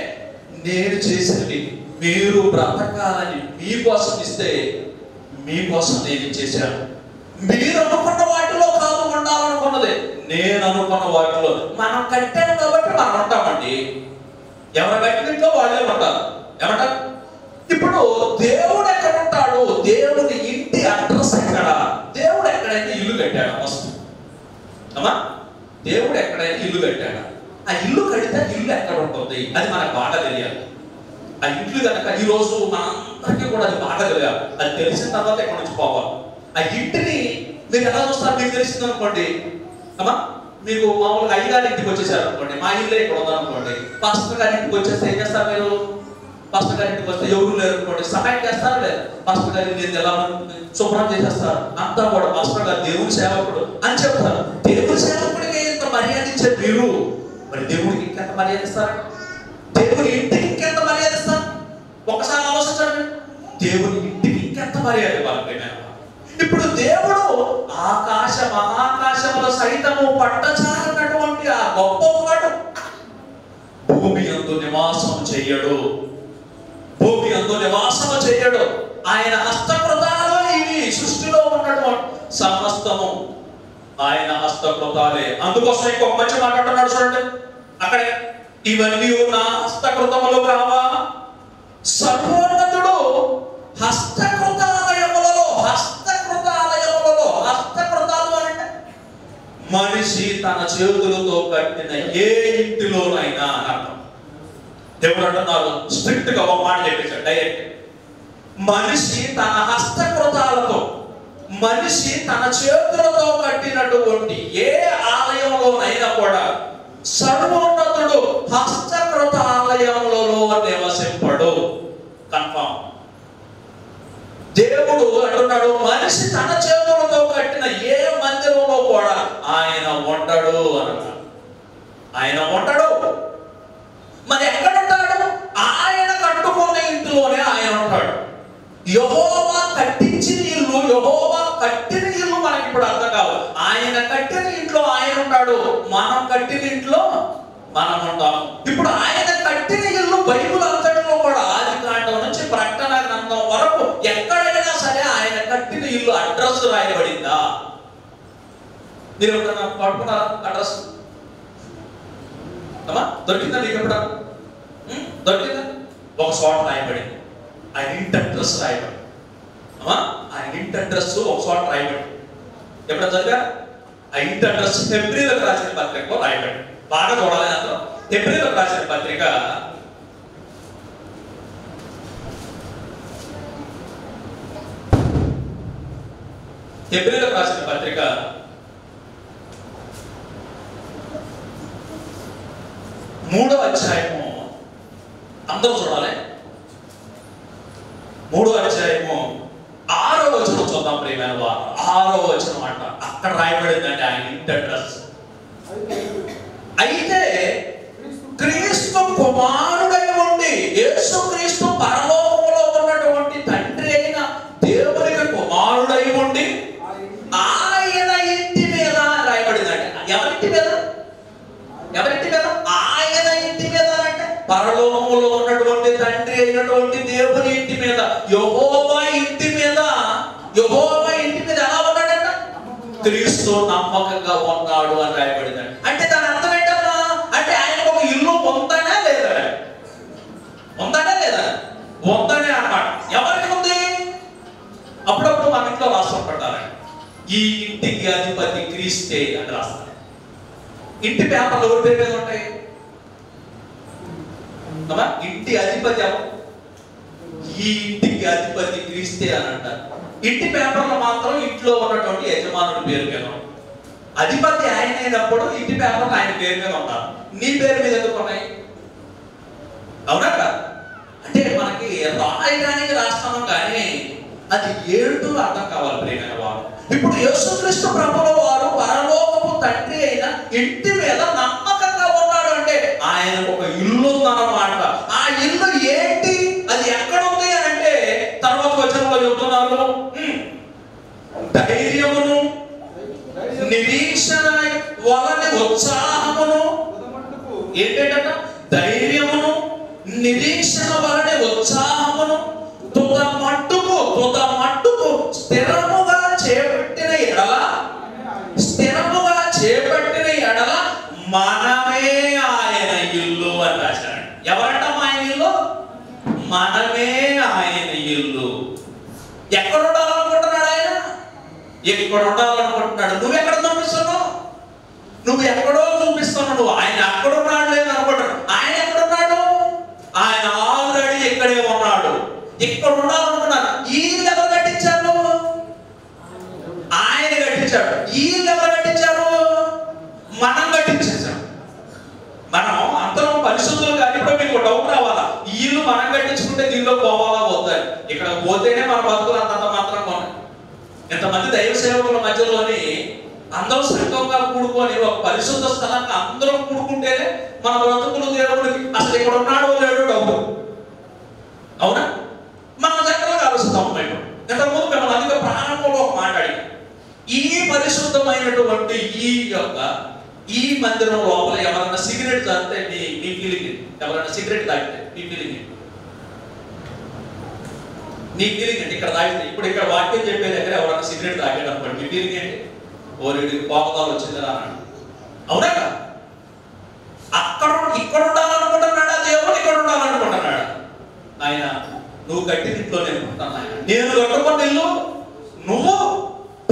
నేను చేసినవి. మీరు బ్రతకాలని మీకోసం ఇస్తే మీకోసం నేను చేశాను. మీరు అనుకున్న వాటిలో కాదు ఉండాలనుకున్నది, నేను అనుకున్న వాటిలో. మనం కట్టాను కాబట్టి మనం ఉంటామండి. ఎవరి కట్టినట్లో వాళ్ళే ఉంటారు. ఏమంటారు? ఇప్పుడు దేవుడు ఎక్కడ ఉంటాడు? దేవుడి ఇంటి అడ్రస్ ఎక్కడ? దేవుడు ఎక్కడైతే ఇల్లు కట్టాడు వస్తు అమ్మా, దేవుడు ఎక్కడైతే ఇల్లు కట్టాడు, ఆ ఇల్లు కడితే ఇల్లు ఎక్కడ ఉంటుంది అది మనకు బాగా తెలియాలి. ఆ ఇల్లు కనుక ఈరోజు మనందరికీ కూడా అది బాగా తెలియాలి. అది తెలిసిన తర్వాత ఎక్కడి నుంచి పోవాలి. ఆ ఇంటిని మీరు ఎలా చూస్తారు? మీకు తెలిసింది అనుకోండి అమ్మా, మీకు మామూలుగా అయ్యగారి ఇంటికి వచ్చేసారు అనుకోండి, మా ఇల్లే ఇక్కడ ఉందనుకోండి, పాస్టర్ గారి ఇంటికి వచ్చేస్తే ఏం చేస్తారు? మీరు పాస్టర్ గారి ఇంటికి వస్తే ఎవరు లేరు అనుకోండి, సహాయం చేస్తారా లేదు? పాస్టర్ గారి నేను ఎలా శుభ్రం చేసేస్తారు అంతా కూడా. పాస్టర్ గారు దేవుని సేవకుడు అని చెప్తారు. దేవుని సేవకుడికి ఇంత మర్యాదించే మీరు మరి దేవుడికి ఇంకెంత మర్యాద ఇస్తారు? దేవుని ఇంటికి ఇంకెంత మర్యాద ఇస్తారు? ఒకసారి ఆలోచించండి, దేవుని ఇంటికి ఇంకెంత మర్యాద ఇవ్వాలి. ఇప్పుడు దేవుడు ఆకాశ మహాకాశముల సైతము పట్టచాలన్నటువంటి ఆ గొప్ప వాడు భూమి యందు నివాసం చెయ్యడు. భూమి యందు నివాసం చెయ్యడు. ఆయన హస్తకృతాలు ఇవి, సృష్టిలో ఉన్నటువంటి సమస్తము ఆయన హస్తకృతాలే. అందుకోసం ఇంకొక మంచి మాట్లాడుతున్నాడు చూడండి అక్కడ, ఇవన్నీ నా హస్తకృతములు కావా? సర్వోన్నతుడు హస్తకృతాలయములలో, హస్తకృతాలయములలో, హస్తకృతాలు అంటే మనిషి తన చేతులతో కట్టిన ఏ ఇంటిలోనైనా అర్థం. దేవుడు అంటున్నారు స్ట్రిక్ట్ గా ఒక మాట చెప్పేశాడు డైరెక్ట్. మనిషి తన హస్తకృతాలతో, మనిషి తన చేతులతో కట్టినటువంటి ఏ ఆలయంలోనైనా కూడా సర్వోన్నతుడు హస్తకృత ఆలయంలో నివసింపడు. కన్ఫామ్. దేవుడు అంటున్నాడు మనిషి తన చేతులతో కట్టిన ఏ మందిరంలో కూడా ఆయన ఉండడు అన్నాడు. ఆయన ఉండడు. మరి ఎక్కడ ఉంటాడు? ఆయన కట్టుకున్న ఇంటిలోనే ఆయన ఉంటాడు. యెహోవా కట్టించిన ఇల్లు, యెహోవా కట్టిన ఇల్లు మనకి ఇప్పుడు అర్థం కాదు. ఆయన కట్టిన ఇంట్లో ఆయన ఉంటాడు, మనం కట్టిన ఇంట్లో మనం ఉంటాము. ఇప్పుడు ఆయన కట్టిన ఇల్లు బైబిల్ అంతటిలో కూడా ఆదికాండం నుంచి ప్రకటన గ్రంథం వరకు ఎక్కడైనా సరే ఆయన కట్టిన ఇల్లు అడ్రస్ రాయబడిందా? మీరు ఎప్పుడన్నా పడుకున్నారా? అడ్రస్ దొరికిందా మీకు? ఎప్పుడ దొరికిందా? ఒక చోట రాయబడింది ఆయన ఇంటి అడ్రస్ రాయబడి, ఆయన ఇంటి అడ్రస్ ఒక చోట రాయబడి. ఎప్పుడైనా చదివా? ఆ ఇంటి అడ్రస్ ఫిబ్రవరిలో రాసిన పత్రికలో రాయబడి. బాగా చూడాలి అంతా. ఫిబ్రవరిలో రాసిన పత్రిక 3వ అధ్యాయము అందరూ చూడాలి. 3వ అధ్యాయము 6వ వచనం చూద్దాం ప్రేమ. 6వ వచనం అంట అక్కడ రాయబడిందండి ఆయన ఇంటి అడ్రస్. అయితే క్రీస్తు కుమారుడై ఉండి యేసు క్రీస్తు పరలోకంలో ఉన్నటువంటి తండ్రి అయిన దేవునికి కుమారుడై ఉండి ఆయన ఇంటి మీద రాయబడిందంటే ఎవరింటి మీద ఎవరింటి మీద ఆయన ఇంటి మీద అంటే పరలోకంలో ఉన్నటువంటి తండ్రి అయినటువంటి దేవుని ఇంటి మీద యెహోవా ఇంటి మీద ఎలా ఉన్నాడంట క్రీస్తు నమ్మకంగా ఉన్నాడు అని రాయబడిందండి. అంటే దాని అర్థం ఏంటమ్మా అంటే ఆయనకు ఒక ఇల్లు పొందానా లేదా పొందానా లేదా పొందనే అన్నమాట. ఎవరికి ఉంది? అప్పుడప్పుడు మన ఇంట్లో రాష్ట్రం పట్టాలండి ఈ ఇంటికి అధిపతి క్రీస్తే అని రాస్తారు. ఇంటి పేపర్లు ఎవరి పేరు మీద ఉంటాయి? ఇంటి అధిపతి ఎవరు? ఈ ఇంటికి అధిపతి క్రీస్తే అని అంటారు. ఇంటి పేపర్లు మాత్రం ఇంట్లో ఉన్నటువంటి యజమానుడి పేరు మీద ఉంటాయి. అధిపతి ఆయన అయినప్పుడు ఇంటి పేపర్లు ఆయన పేరు మీద ఉంటారు. నీ పేరు మీద ఎందుకు ఉన్నాయి? అవునా? అంటే మనకి రాయడానికి రాస్తాను కానీ అది ఏంటో అర్థం కావాలి ప్రియమైన వారు. ఇప్పుడు యేసుక్రీస్తు ప్రభువు వారు పరలోకపు తండ్రి అయిన ఇంటి మీద నమ్మకంగా ఉన్నాడు అంటే ఆయనకు ఒక ఇల్లు ఉందన్నమాట. ఆ ఇల్లు ఏంటి, అది ఎక్కడ ఉంది అని అంటే తర్వాత వచనంలో చెబుతున్నారు ధైర్యమును నిరీక్షణ వలని ఉత్సాహమును ఏంటంట ధైర్యమును నిరీక్షణ వలని ఉత్సాహమును తుద మట్టుకు స్థిరముగా చేపట్టిన ఎడల మనమే ఆయన ఇల్లు అని రాశాడు. ఎవరంట ఆయన ఇల్లు? మనమే ఆయన ఇల్లు. ఎక్కడ ఉండాలనుకుంటున్నాడు ఆయన? ఎక్కడ ఉండాలనుకుంటున్నాడు? నువ్వెక్కడ చూపిస్తున్నావు? నువ్వు ఎక్కడో చూపిస్తున్నావు. ఆయన అక్కడ ఉన్నాడు లేదు అనుకుంటాడు. ఆయన ఎక్కడున్నాడు? ఆయన ఆల్రెడీ ఇక్కడే ఉన్నాడు. ఇక్కడ ఉండాలనుకున్నాను ఈయన ఎవరు కట్టించారు? ఆయన కట్టించాడు. ఈయన ఎవరు కట్టించారు? మనం కట్టించేసాం. మనం అందరం పరిశుద్ధులు కానిప్పుడు మీకు డౌట్ రావాలా ఈయన మనం కట్టించుకుంటే దీనిలో పోవాలా వద్దని? ఇక్కడ పోతేనే మన బతుకులు అంతంత మాత్రం పోవాలి. ఎంతమంది దైవ సేవకుల మధ్యలోని అందరూ సంఘంగా కూడుకొని ఒక పరిశుద్ధ స్థలంగా అందరం కూడుకుంటేనే మన బ్రతుకులు దేవుడికి అసలు ఇక్కడ ఉన్నాడో లేడో డౌట్. అవునా? మనం చక్కగా ఆలోచిస్తాం. ఇంతకుముందు మిమ్మల్ని అందుకే ప్రారంభంలో మాట్లాడి ఈ పరిశుద్ధమైనటువంటి ఈ యొక్క ఈ మందిరం లోపల ఎవరైనా సిగరెట్ తాగితే మీ ఫీలింగ్ ఎవరైనా సిగరెట్ తాగితే మీ ఫీలింగ్ నీ ఫీలింగ్ అంటే ఇక్కడ తాగితే ఇప్పుడు ఇక్కడ వాక్యం చెప్పే దగ్గర ఎవరైనా సిగరెట్ తాగాడు అనుకోండి మీ ఫీలింగ్ ఏంటి? ఓరేడు కోపతాలు వచ్చిందా అన్నాడు. అవునా? అక్కడ ఇక్కడ ఉండాలనుకుంటున్నాడా దేవుడు? ఇక్కడ ఉండాలనుకుంటున్నాడా? ఆయన నువ్వు కట్టిన ఇంట్లో నేను ఉంటున్నాను. నేను కట్టుకున్న ఇల్లు నువ్వు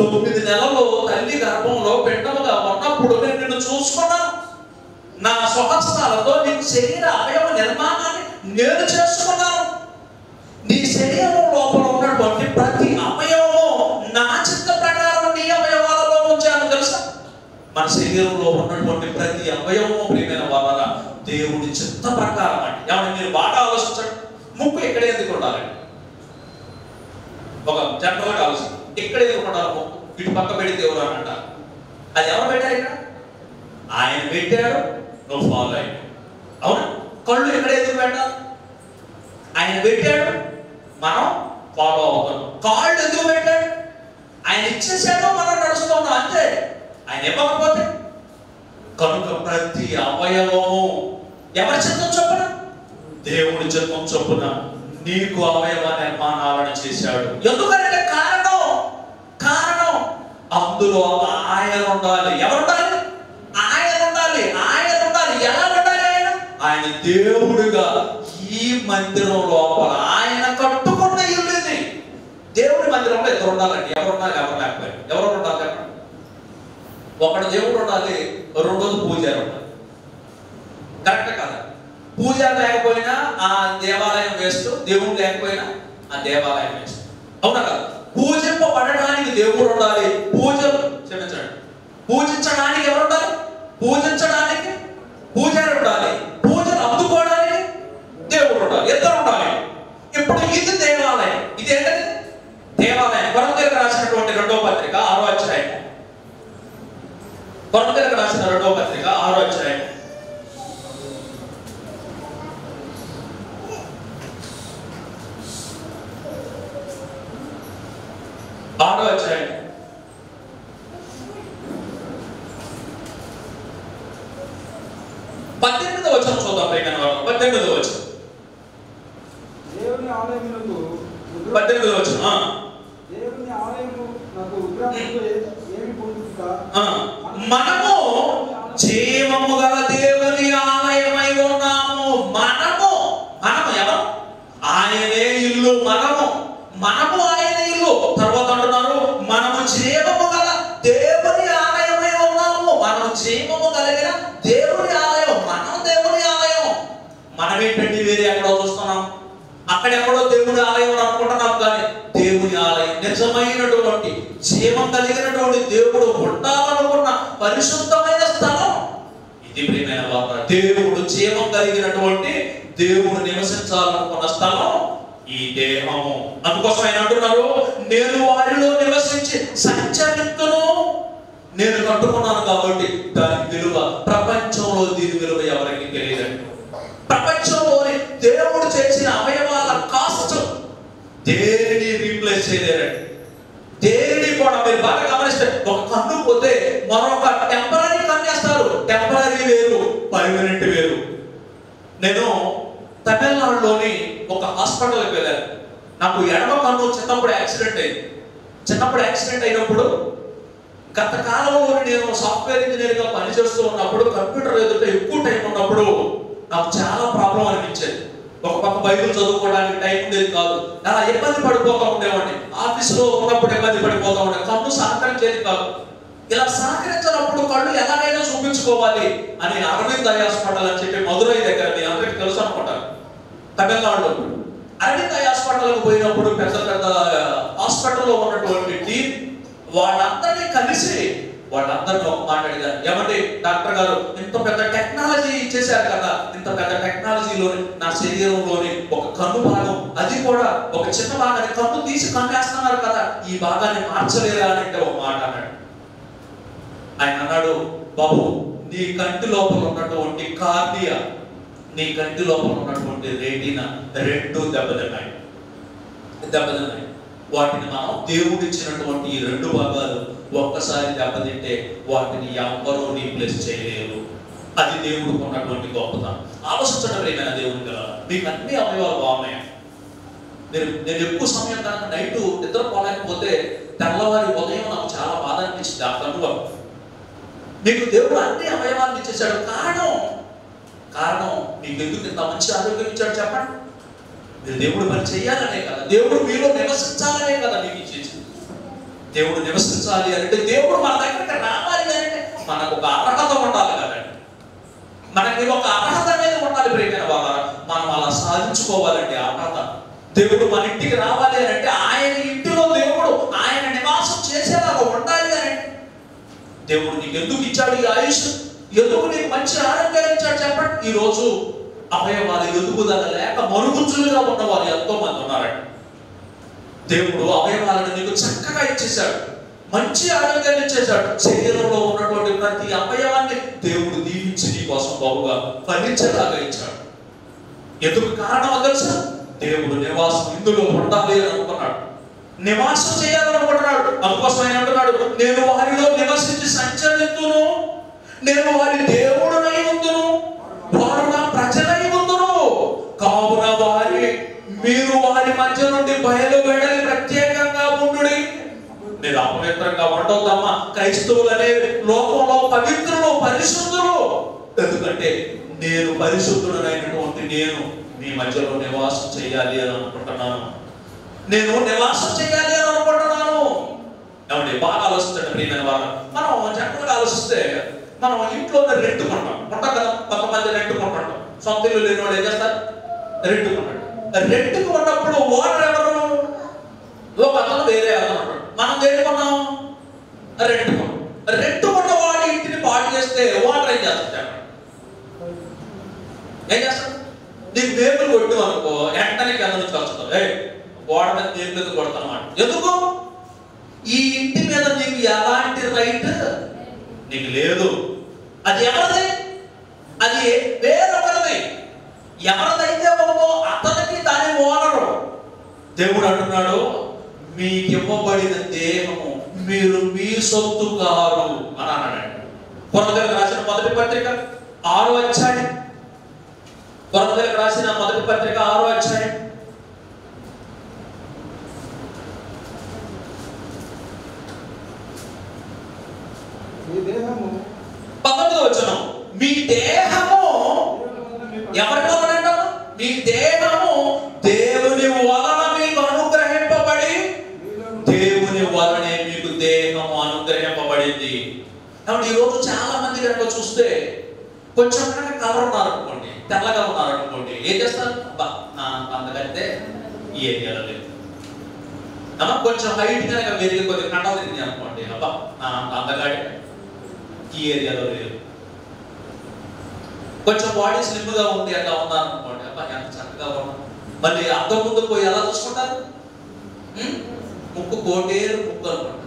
9 నెలలు తల్లి గర్భంలో పెట్టముగా ఉన్నప్పుడు నేను నిన్ను చూసుకున్నాను. నా స్వహస్తాలతో నీ శరీర అవయవ నిర్మాణాన్ని నేను చేసుకున్నాను. నీ శరీరం లోపల ఉన్నటువంటి ప్రతి అవయవము నా చిత్త ప్రకారం నీ అవయవాలలో ఉంచాను. తెలుసా? మన శరీరంలో ఉన్నటువంటి ప్రతి అవయవము ప్రియమైన వలన దేవుడి చిత్త ప్రకారం అండి. ఏమన్నా మీరు బాగా ఆలోచించండి. ముక్కు ఎక్కడ ఎందుకు ఉండాలండి? ఒక జనరల్గా ఆలోచన ఎక్కడ ఎందుకు ఉండాలి? ముక్కు ఇటు పక్క పెడితే ఎవరు అని అంటారు. అది ఎవరు పెట్టారు? ఇక్కడ ఆయన పెట్టాడు, నువ్వు ఫాలో అయ్యాడు. అవునా? కళ్ళు ఎక్కడ ఎందుకు పెట్టాలి? ఆయన పెట్టాడు, మనం ఫాలో అవుతాం. కాళ్ళు ఎందుకు పెట్టాడు? ఆయన ఇచ్చేసాడో మనం నడుస్తున్నాం అంతే. ఆయన ఇవ్వకపోతే కనుక ప్రతి అవయవము ఎవరి చిత్తం చొప్పున? దేవుడి చిత్తం చొప్పున నీకు అవయవ నిర్మాణాలను చేశాడు. ఎందుకంటే కారణం అందులో ఆయన ఉండాలి. ఎవరు ఉండాలి? ఆయన ఉండాలి. ఆయన ఉండాలి. ఎలా ఉండాలి ఆయన? ఆయన దేవుడిగా ఈ మందిరం లోపల ఆయన కట్టుకున్న ఇల్లు ఇది. దేవుడి మందిరంలో ఇద్దరు ఉండాలండి. ఎవరున్నారు? ఎవరు లేకపోయారు? ఎవరు ఉండాలి? ఒకడు దేవుడు ఉండాలి, రెండోది పూజారి ఉండాలి. కరెక్ట్ కదా? పూజ లేకపోయినా ఆ దేవాలయం వేస్తూ, దేవుడు లేకపోయినా ఆ దేవాలయం వేస్తూ. అవునా కదా? పూజింపబడడానికి దేవుడు ఉండాలి. పూజించడానికి ఎవరు ఉండాలి? పూజించడానికి పూజారి ఉండాలి. పూజను అందుకోవడానికి దేవుడు ఉండాలి. ఇద్దరు ఉండాలి. ఇప్పుడు ఇది దేవాలయం. ఇది ఏంటది? దేవాలయం. కొరింథీయులకు రాసినటువంటి 2వ పత్రిక 6వ అధ్యాయం. కొరింథీయులకు రాసిన 2వ పత్రిక వచనం చూద్దాం ప్రకటన 18వ వచనం దేవుని ఆలయమునకు 18వ వచనం ఆ దేవుని ఆలయమునకు విగ్రహముతో ఏమి పొందుతా ఆ మనము జీవముగల దేవుని ఆలయమై ఉన్నాము మనము ఎవరు ఆయనే ఇల్లు మనము ఆయనే ఇల్లు తర్వాత అంటున్నారు మనము జీవముగల దేవుని ఆలయమై ఉన్నాము మనము జీవము కలిగిన దేవుని ఆలయం మనం దేవుని ఆలయం మనమేంటండి వేరే ఎక్కడో చూస్తున్నాం అక్కడ ఎక్కడో దేవుని ఆలయం అనుకుంటున్నాం కానీ దేవుని ఆలయం నిజమైనటువంటి జీవం కలిగినటువంటి దేవుడు ఉండాలనుకున్న పరిశుద్ధమైన స్థలం ఇది ప్రియమైన వారు దేవుడు జీవం కలిగినటువంటి దేవుడు నివసించాలనుకున్న స్థలం ఈ దేహము అందుకోసం ఆయన అంటున్నారు నేను వారిలో నివసించి సంచరిస్తును నేను కట్టుకున్నాను కాబట్టి దాని విలువ ప్రపంచంలో దీని విలువ ఎవరికి తెలియదండి ప్రపంచంలోని దేవుడు చేసిన అవయవాల కాస్ట్ దేనిని రీప్లేస్ చేయలేరండి దేనిని కూడా మీరు బాగా గమనిస్తే ఒక కన్ను పోతే మరొక టెంపరీ కన్నేస్తారు టెంపరీ వేరు పర్మనెంట్ వేరు నేను తమిళనాడులోని ఒక హాస్పిటల్కి వెళ్ళాను నాకు ఎడమ కన్ను చిన్నప్పుడు యాక్సిడెంట్ అయినప్పుడు గత కాలంలో నేను సాఫ్ట్వేర్ ఇంజనీర్గా పనిచేస్తూ ఉన్నప్పుడు కంప్యూటర్ ఎదుట ఎక్కువ టైం ఉన్నప్పుడు నాకు చాలా ప్రాబ్లం అనిపించేది ఒక పక్క బైబిల్ చదువుకోవడానికి టైం ఉండేది కాదు అలా ఇబ్బంది పడిపోతూ ఉండేవాడిని ఆఫీస్లో ఉన్నప్పుడు ఇబ్బంది పడిపోతూ ఉండే కన్ను సహకరించేది కాదు ఇలా సహకరించినప్పుడు కళ్ళు ఎలాగైనా చూపించుకోవాలి అని అరవింద్ ఐ హాస్పిటల్ అని చెప్పి మధురై దగ్గర మీ అందరికీ తెలుసు అనుకుంటాను తమిళనాడులో అరవింద్ ఐ హాస్పిటల్కి పోయినప్పుడు పెద్ద పెద్ద హాస్పిటల్లో ఉన్నటువంటి టీం వాళ్ళందరినీ కలిసి వాళ్ళందరినీ ఒక మాట అడిగారు ఏమంటే డాక్టర్ గారు ఇంత పెద్ద టెక్నాలజీ ఇచ్చేసారు కదా ఇంత పెద్ద టెక్నాలజీలోని నా శరీరంలోని ఒక కన్ను భాగం అది కూడా ఒక చిన్న భాగాన్ని కన్ను తీసి కన్నేస్తున్నారు కదా ఈ భాగాన్ని మార్చలేదా అంటే ఒక మాట అన్నాడు ఆయన అన్నాడు బాబు నీ కంటి లోపల ఉన్నటువంటి కార్డియా నీ కంటి లోపల ఉన్నటువంటి రేటినా రెండు దెబ్బతిన్నాయి వాటిని మనం దేవుడు ఇచ్చినటువంటి ఈ రెండు భాగాలు ఒక్కసారి దెబ్బతింటే వాటిని ఎవరూ రీప్లేస్ చేయలేరు అది దేవుడికి ఉన్నటువంటి గొప్పతనం ఆలోచించడం ఏమైనా దేవుడు కదా మీకు అన్ని అవయవాలు బాగున్నాయి నేను ఎక్కువ సమయం కనుక నైట్ నిద్రపోలేకపోతే తెల్లవారి ఉదయం నాకు చాలా బాధ అనిపించింది ఆ కనుక నీకు దేవుడు అన్ని అవయవాలను ఇచ్చేసాడు కారణం నీకు ఎందుకు ఇంత మంచి ఆరోగ్యం ఇచ్చాడు చెప్పండి మీరు దేవుడు పని చేయాలనే కదా దేవుడు మీలో నివసించాలనే కదా నీకు ఇచ్చేసి దేవుడు నివసించాలి అంటే దేవుడు మన దగ్గరికి రావాలి అంటే మనకు ఒక అర్హత ఉండాలి కదండి మనకి ఒక అర్హత అనేది ఉండాలి ప్రియమైన బాబా మనం అలా సాధించుకోవాలండి అర్హత దేవుడు మన ఇంటికి రావాలి అంటే ఆయన ఇంటిలో దేవుడు ఆయన నివాసం చేసేలాగా ఉండాలి అని దేవుడు నీకు ఎందుకు ఇచ్చాడు ఈ ఆయుష్ ఎందుకు నీకు మంచి ఆరోగ్యాన్ని ఇచ్చాడు చెప్పండి ఈ రోజు అవయవాల ఎదుగుదల లేక మరుగుజ్జులుగా ఉన్నవారు ఎంతో మంది ఉన్నారండి దేవుడు అవయవాలను నీకు చక్కగా ఇచ్చేశాడు మంచి ఆరోగ్యాన్ని ఇచ్చేశాడు శరీరంలో ఉన్నటువంటి ప్రతి అవయవాన్ని దేవుడు దీవించి నీ కోసం బాబుగా ఫలించేలాగా ఇచ్చాడు ఎందుకు కారణం తెలుసా దేవుడు నివాసం ఇందులో ఉండాలి అని అనుకున్నాడు నివాసం చేయాలనుకుంటున్నాడు అందుకోసం ఆయన అంటున్నాడు నేను వారిలో నివసించి సంచరిస్తును నేను వారి దేవుడునై ఉందును వారు నా ప్రజలై ఉందును కావున మీరు వారి మధ్య నుండి బయలు వెడలి ప్రత్యేకంగా ఉండుడి మీరు అపవిత్రంగా ఉండొద్దమ్మా క్రైస్తవులనే లోకంలో పవిత్రులు పరిశుద్ధులు ఎందుకంటే నేను పరిశుద్ధుడనైనటువంటి నేను మీ మధ్యలో నివాసం చేయాలి అని అనుకుంటున్నాను నేను నివాసం చేయాలి అని అనుకుంటున్నాను ఏమంటే బాగా ఆలోచిస్తాడు ప్రియమైన వారు మనం చక్కగా ఆలోచిస్తే మనం ఇంట్లోనే రెండుకుంటాం ఉంటాం కదా కొంతమంది రెండుకుంటుంటాం సొంత ఇల్లు లేని వాడు ఏం చేస్తారు రెండుకుంటాడు రెండుకు ఉన్నప్పుడు ఓనర్ ఎవరు ఒక అతను వేరే అతను ఉంటాడు మనం రెండుకున్నాం రెండుకున్న వాడి ఇంటిని పాటు చేస్తే ఓనర్ ఏం చేస్తాడు నీకు వేపులు కొట్టు అనుకో వెంటనే కింద నుంచి వస్తుంది గోడ మీద వేపులు కొడతానమాట ఎందుకు ఈ ఇంటి మీద నీకు ఎలాంటి రైట్ నీకు లేదు అది ఎవరిది అది వేరొకరిది ఎవరిదైతే బాబో అతనికి దాని ఓనరు దేవుడు అంటున్నాడు మీకు ఇవ్వబడిన దేహము మీరు మీ సొత్తు కారు అని అన్నాడు కొరత రాసిన మొదటి పత్రిక 6వ అధ్యాయం కొరింథీయులకు రాసిన మొదటి పత్రిక 6వ అధ్యాయం 11వ వచనం మీ దేహము ఎవరికొనంటాము మీ దేహము దేవుని వలన మీకు అనుగ్రహింపబడి దేవుని వలనే మీకు దేహము అనుగ్రహింపబడింది. కాబట్టి ఈరోజు చాలా మంది కనుక చూస్తే కొంచెం కలర్ ఉన్నారనుకోండి, తెల్లగా ఉన్నారనుకోండి, ఏం చేస్తారు? అందుకంటే ఈ ఏరియాలో లేదు అమ్మ కొంచెం హైట్ కనుక వేరే కొద్దిగా కండలు అనుకోండి, అబ్బా అందగాడి ఈ ఏరియాలో లేదు. కొంచెం బాడీ స్లిమ్గా ఉంది అట్లా ఉన్నాను అనుకోండి, అబ్బా ఎంత చక్కగా ఉన్నాను. మళ్ళీ అద్దం ముందు పోయి ఎలా చూసుకుంటారు? ముక్కు కోటేరు ముక్కు అనుకుంటారు.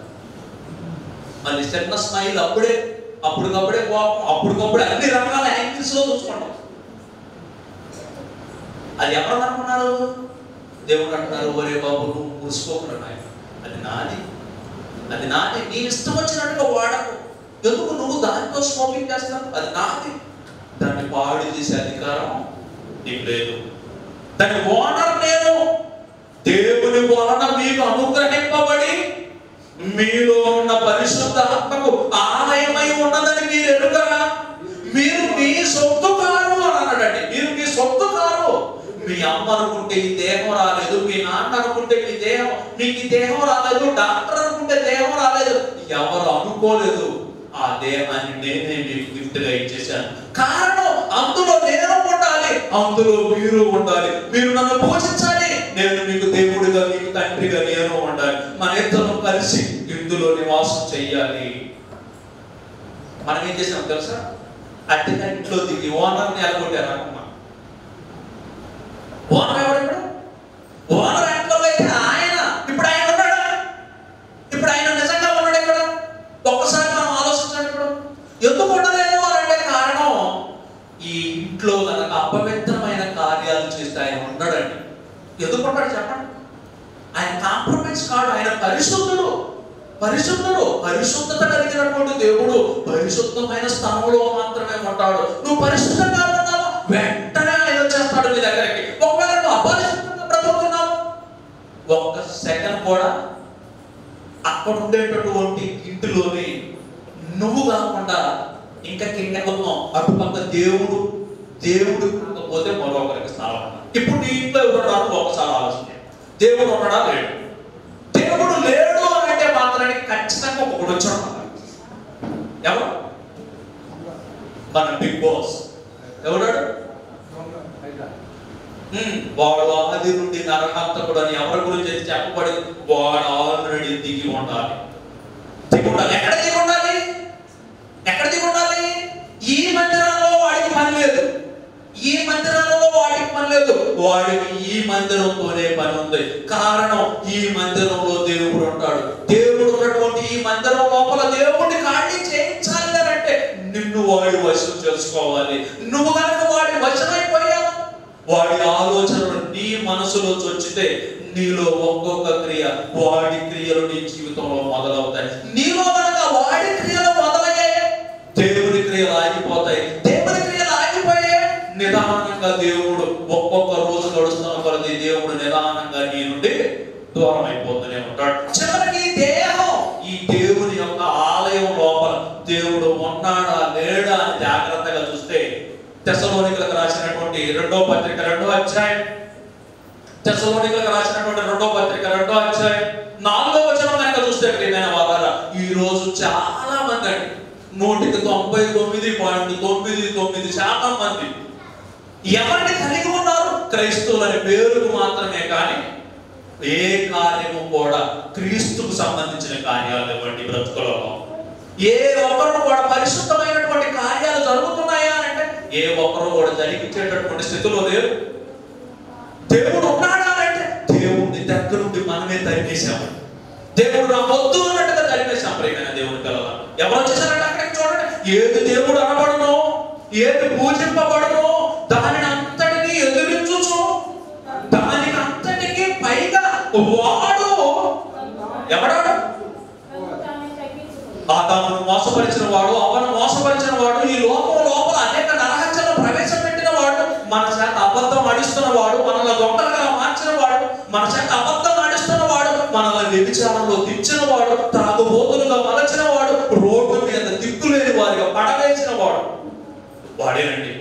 మళ్ళీ చిన్న స్మైల్ అప్పటికప్పుడే కోపం, అప్పటికప్పుడే అన్ని రకాల యాంగిల్స్లో చూసుకుంటాం. అది ఎవరు అనుకున్నారు? దేవుడు అంటున్నారు, ఒరే బాబు నువ్వు ముసుకోకుండా ఆయన అది నాది, నీ ఇష్టం వచ్చినట్టుగా వాడకు. ఎందుకు నువ్వు దానితో స్మోకింగ్ చేస్తావు? అది నాది. దాన్ని పాడు చేసే అధికారం నీకు లేదు. దాని ఓనర్ నేను. దేవుని వలన మీకు అనుగ్రహింపబడి మీలో ఉన్న పరిశుద్ధ ఆత్మకు ఆలయమై ఉన్నదని మీరు ఎరుగరా? మీరు మీ సొత్తు కారు అని అన్నాడండి. మీరు మీ సొత్తు కారు. మీ అమ్మ అనుకుంటే ఈ దేహం రాలేదు, మీ నాన్న అనుకుంటే మీకు ఈ దేహం రాలేదు, డాక్టర్ అనుకుంటే దేహం రాలేదు, ఎవరు అనుకోలేదు. ఆ దేహాన్ని నేనే మీకు గిఫ్ట్గా ఇచ్చేసాను. కారణం అందులో నేను ఉండాలి, అందులో మీరు ఉండాలి. మీరు నన్ను పోషించాలి, నేను మీకు దేవుడిగా మీకు తండ్రిగా నేను ఉండాలి. మన ఇద్దరం కలిసి ఇందులో నివాసం చెయ్యాలి. మనం ఏం చేసాం తెలుసా? అటెంట్లో దిగి ఓనర్ని ఎలాగొట్టారు అనుకున్నాం. ఓనర్ ఎవరు? ఇప్పుడు ఓనర్ యాక్ట్లో అయితే ఆయన ఇప్పుడు ఆయన నిజంగా ఉన్నాడు. ఇక్కడ ఒక్కసారి మనం ఆలోచించాడు. ఇప్పుడు ఎందుకు ఉండలేదు అని అంటే కారణం, ఈ ఇంట్లో కనుక అపవిత్రమైన కార్యాలు చేస్తే ఆయన ఉన్నాడండి. ఎందుకుంటాడు చెప్పండి? ఆయన కాంప్రమైజ్ కాడు. ఆయన పరిశుద్ధుడు. పరిశుద్ధత కలిగినటువంటి దేవుడు పరిశుద్ధమైన స్థానంలో మాత్రమే ఉంటాడు. నువ్వు పరిశుద్ధంగా ఉన్నావు, వెంటనే ఆయన వచ్చేస్తాడు నీ దగ్గరికి. ఒకవేళ నువ్వు అపరిశుద్ధంగా బ్రతుకుతున్నావు, ఒక్క సెకండ్ కూడా అక్కడ ఉండేటటువంటి ఇంటిలోని నువ్వు కాకుండా ఇంకా కిందకు ఉన్నావు. అటుపక్క దేవుడు కాకపోతే మరొకరికి స్థానం. ఇప్పుడు నీ ఇంట్లో ఎవరు? ఒకసారి ఆలోచన. దేవుడు ఉన్నాడా లేడు? దేవుడు లేడు అని అంటే మాత్రానికి ఖచ్చితంగా ఒకడు వచ్చాడు. ఎవరు? మన బిగ్ బాస్. ఎవడాడు? వాడు ఆది నుండి నరహంతకుడు అని ఎవరి గురించి అయితే చెప్పబడి, వాడు ఆల్రెడీ దిగి ఉండాలి. ఎక్కడ దిగి ఉండాలి? ఈ మందిరంలో వాడికి పని లేదు. వాడికి ఈ మందిరంతోనే పని ఉంది. కారణం, ఈ మందిరంలో దేవుడు ఉంటాడు. దేవుడు ఉన్నటువంటి ఈ మందిరం లోపల దేవుడిని ఖాళీ చేయించాలి అంటే నిన్ను వాడి వశం చేసుకోవాలి. నువ్వు కనుక వాడి వశమైపోయావు, వాడి ఆలోచనలు నీ మనసులో చొచ్చితే నీలో ఒక్కొక్క క్రియ, వాడి క్రియలు నీ జీవితంలో మొదలవుతాయి. నీలో కనుక వాడి క్రియలు మొదలయ్యాయి, దేవుడి క్రియలు ఆగిపోతాయి. నిదానంగా దేవుడు ఒక్కొక్క రోజు గడుస్తున్న కొలది దేవుడు నిదానంగా నీ నుండి దూరం అయిపోతూనే ఉంటాడు. చివరికి దేహం ఈ దేవుని యొక్క ఆలయం లోపల దేవుడు ఉన్నాడా లేడా అని జాగ్రత్తగా చూస్తే, తెసలోనికులకు రాసినటువంటి రెండో పత్రిక రెండో అధ్యాయం 4వ వచనం కనుక చూస్తే, ప్రియమైన వారారా, ఈ రోజు చాలా మంది అండి 199.99% మంది ఎవరిని కలిగి ఉన్నారు? క్రైస్తవులని పేరుకు మాత్రమే కానీ ఏ కార్యము కూడా క్రీస్తుకు సంబంధించిన కార్యాలు ఇవ్వండి. బ్రతుకులలో ఏ ఒక్కరు కూడా పరిశుద్ధమైనటువంటి కార్యాలు జరుగుతున్నాయా అంటే ఏ ఒక్కరు కూడా జరిగించేటటువంటి స్థితిలో లేరు. దేవుడు ఉన్నాడా అంటే దేవుడిని దగ్గర నుండి మనమే తరిమేశాము. దేవుడు రావద్దు అన్నట్టుగా తరిమేశాం. ప్రేమైన దేవుని పిల్లలు, ఎవరు చేశారంటే అక్కడికి చూడండి. ఏది దేవుడు అనబడును, ఏది పూజింపబడును, దాని అంతటిని ఎదురించుచు దానికి అంతటికి పైగా వాడు ఎవడాడు? ఆదామును మోసపరిచిన వాడు, అవను మోసపరిచిన వాడు, ఈ లోకం లోపల అనేక నరహత్యలు ప్రవేశపెట్టిన వాడు, మన చేత అబద్ధం ఆడిస్తున్న వాడు, మనల్ని దొంగలుగా మార్చిన వాడు, మన చేత అబద్ధం ఆడిస్తున్న వాడు, మనల్ని వ్యభిచారంలో దించిన వాడు, తాగుబోతులుగా మలచిన వాడు, రోడ్డు మీద దిక్కులేని వారిగా పడవేసిన వాడు వాడేనండి.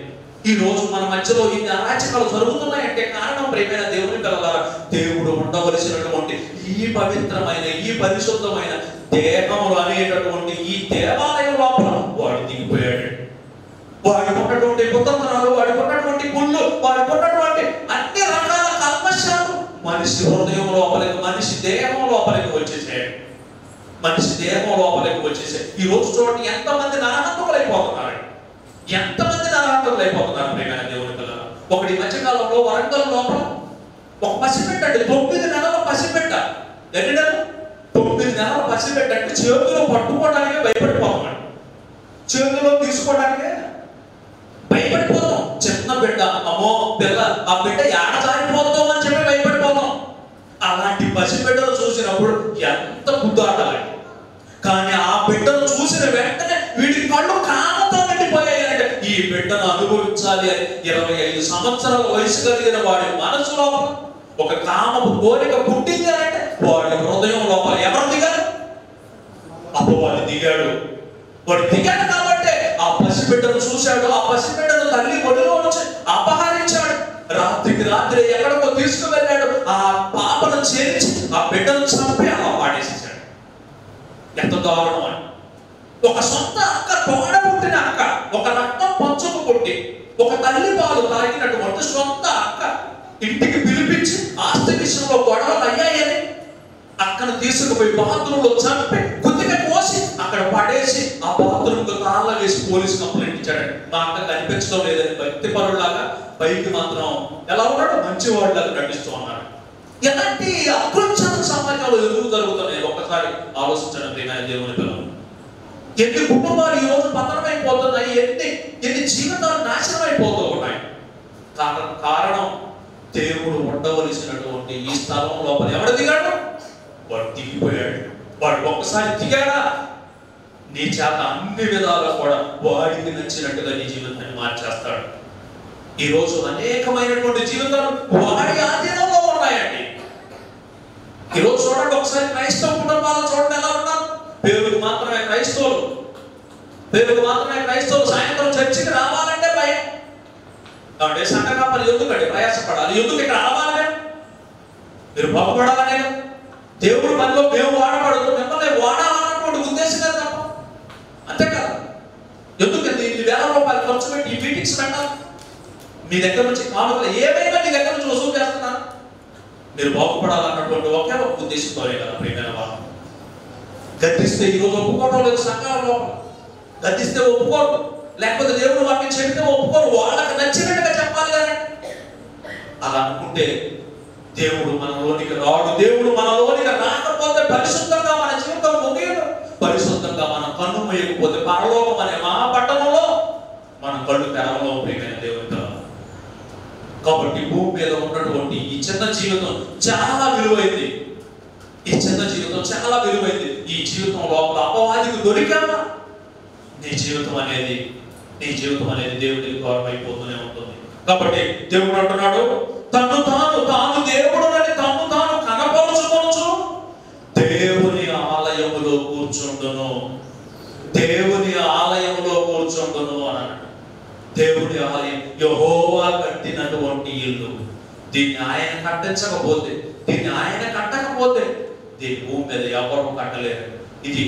ఈ రోజు మన మధ్యలో ఇన్ని అరాచకాలు జరుగుతున్నాయంటే కారణం ప్రేమైన దేవుని కలవారా, దేవుడు ఉండవలసినటువంటి ఈ పవిత్రమైన ఈ పరిశుద్ధమైన దేహములు అనేటటువంటి ఈ దేవాలయం లోపల వాడు దిగిపోయాడు. వాడికి ఉన్నటువంటి కుతంత్రాలు, వాడికి ఉన్నటువంటి గుళ్ళు, వాడికి ఉన్నటువంటి అన్ని రకాల కల్మశాలు మనిషి హృదయం లోపలికి, మనిషి దేహం లోపలికి వచ్చేసాయి, మనిషి దేహం లోపలికి వచ్చేసాయి. ఈ రోజు చూడండి ఎంతమంది నరహంతకులైపోతున్నారు, ఎంతమంది నరహంతకులైపోతున్నారు ప్రేమైన దేవుని పిల్లలు. ఒకటి మధ్యకాలంలో వరంగల్ లోపల ఒక పసిపెట్టండి, 9 నెలల పసిపెట్ట, ఎన్ని 9 నెలల పసిపెట్టండి, చేతులు పట్టుకోవడానికి భయపడిపోతున్నాడు, చేతుల్లో తీసుకోవడానికే భయపడిపోతాం. చిన్న బిడ్డ, అమ్మో బిడ్డ, ఆ బిడ్డ ఏడ జారిపోతాం అని చెప్పి భయపడిపోతాం. అలాంటి పసిబిడ్డను చూసినప్పుడు ఎంత గుద్దాటాలి, కానీ ఆ బిడ్డను చూసిన వెంటనే వీటి కళ్ళు కామతో నిండిపోయాయంటే ఈ బిడ్డను అనుభవించాలి అని 25 సంవత్సరాల వయసు కలిగిన వాడి మనసు లోపల ఒక కామపు కోరిక పుట్టించాలంటే వాడి హృదయం లోపల ఎవరు దిగారు? అబ్బో వాడు దిగాడు, వాడు దిగాడు కాబట్టి ఆ పసిబిడ్డను చూశాడు, ఆ పసిబిడ్డను తల్లి ఒడిలో నుంచి అపహరించాడు, రాత్రికి రాత్రి ఎక్కడికో తీసుకువెళ్ళాడు, ఆ పాపను చేర్చి ఆ బిడ్డను చంపి అలా పాడేసేసాడు. ఎంత దారుణం అని ఒక సొంత అక్క, తోడ పుట్టిన అక్క, ఒక రక్తం పంచుకు పుట్టి ఒక తల్లి పాలు తాగినటువంటి సొంత అక్క ఇంటికి పిలిపించి ఆస్తి విషయంలో గొడవలు అయ్యాయని అక్కను తీసుకుపోయి బాత్రూంలో చంపి కొద్దిగా పోసి అక్కడ పడేసి ఆ బాత్రూంకు తాళ్ళ వేసి పోలీసు కంప్లైంట్ ఇచ్చాడు. మా అక్క కనిపించడం లేదని భక్తి పరులాగా పైకి మాత్రం ఎలా ఉన్నాడు, మంచి వాళ్ళలాగా నటిస్తూ ఉన్నాడు. ఎలాంటి అకృత్యాల సమాజాలు ఎందుకు జరుగుతున్నాయి ఒక్కసారి ఆలోచించడం ప్రియమైన దేవుని పిల్లలు. ఎన్ని కుటుంబాలు ఈ రోజు పతనమైపోతున్నాయి, ఎన్ని జీవితాలు నాశనం అయిపోతూ ఉన్నాయి. కారణం దేవుడు ఉండవలసినటువంటి ఈ స్థలం లోపల ఎవడు దిగాడు? వాడు దిగిపోయాడు. వాడు ఒక్కసారి దిగాడా నీ చేత అన్ని విధాలుగా కూడా వాడికి నచ్చినట్టుగా నీ జీవితాన్ని మార్చేస్తాడు. ఈరోజు అనేకమైనటువంటి జీవితాలు వాడి ఆధీనంలో ఉన్నాయండి. ఈరోజు చూడండి ఒకసారి క్రైస్తవ కుటుంబాలు చూడండి ఎలా ఉన్నారు. పేరుకు మాత్రమే క్రైస్తవులు సాయంత్రం చర్చికి రావాలంటే భయం. కాబట్టి సంఘకాపలు ఎందుకండి ప్రయాసపడాలి, ఎందుకు ఇక్కడ రావాలనే, మీరు బాగుపడాలనే, దేవుడు మనలో మేము వాడబడదు, మిమ్మల్ని వాడాలన్నటువంటి ఉద్దేశం కదా తప్ప, అంతే కదా. ఎందుకంటే 2,000 రూపాయలు ఖర్చు పెట్టి ఈ మీటింగ్స్ పెట్టాలి, మీ దగ్గర నుంచి కానుకలు ఏమైనా మీ దగ్గర నుంచి వసూలు చేస్తున్నారు, మీరు బాగుపడాలన్నటువంటి ఒకే ఒక ఉద్దేశంతోనే కదా ప్రియమైన వాళ్ళు. గద్దిస్తే ఈరోజు ఒప్పుకోవడం లేదు సంఘాలలో, గద్దిస్తే ఒప్పుకోరు, లేకపోతే దేవుడు వాటిని చెప్తే ఒప్పుకోరు, వాళ్ళకి నచ్చినట్టుగా చెప్పాలి కదా. అలా అనుకుంటే దేవుడు మనలోనికి రాడు. దేవుడు మనలోనికి రాకపోతే పరిశుద్ధంగా మన జీవితం ముగియదు. పరిశుద్ధంగా మనం కన్ను మూయకపోతే పరలోకం అనే మహాపట్టణంలో మనం కళ్ళు తెరవలో ప్రియమైన దేవుడు. కాబట్టి భూమి మీద ఉన్నటువంటి ఈ చిన్న జీవితం చాలా విలువైంది, ఈ చిన్న జీవితం చాలా విలువైంది. ఈ జీవితం లోపల అపవాదికి దొరికామా నీ జీవితం అనేది దేవుడికి గౌరవమైపోతూనే ఉంటుంది. కాబట్టి దేవుడు అంటున్నాడు, తాను దేవుడునని తను తాను కనపరుచుకొనుచు దేవుని ఆలయములో కూర్చుండును అన్నాడు. దేవుడి ఆలయం యెహోవా కట్టినటువంటి ఇల్లు. దీన్ని ఆయన కట్టకపోతే దీని భూమి మీద ఎవరు కట్టలేరు. ఇది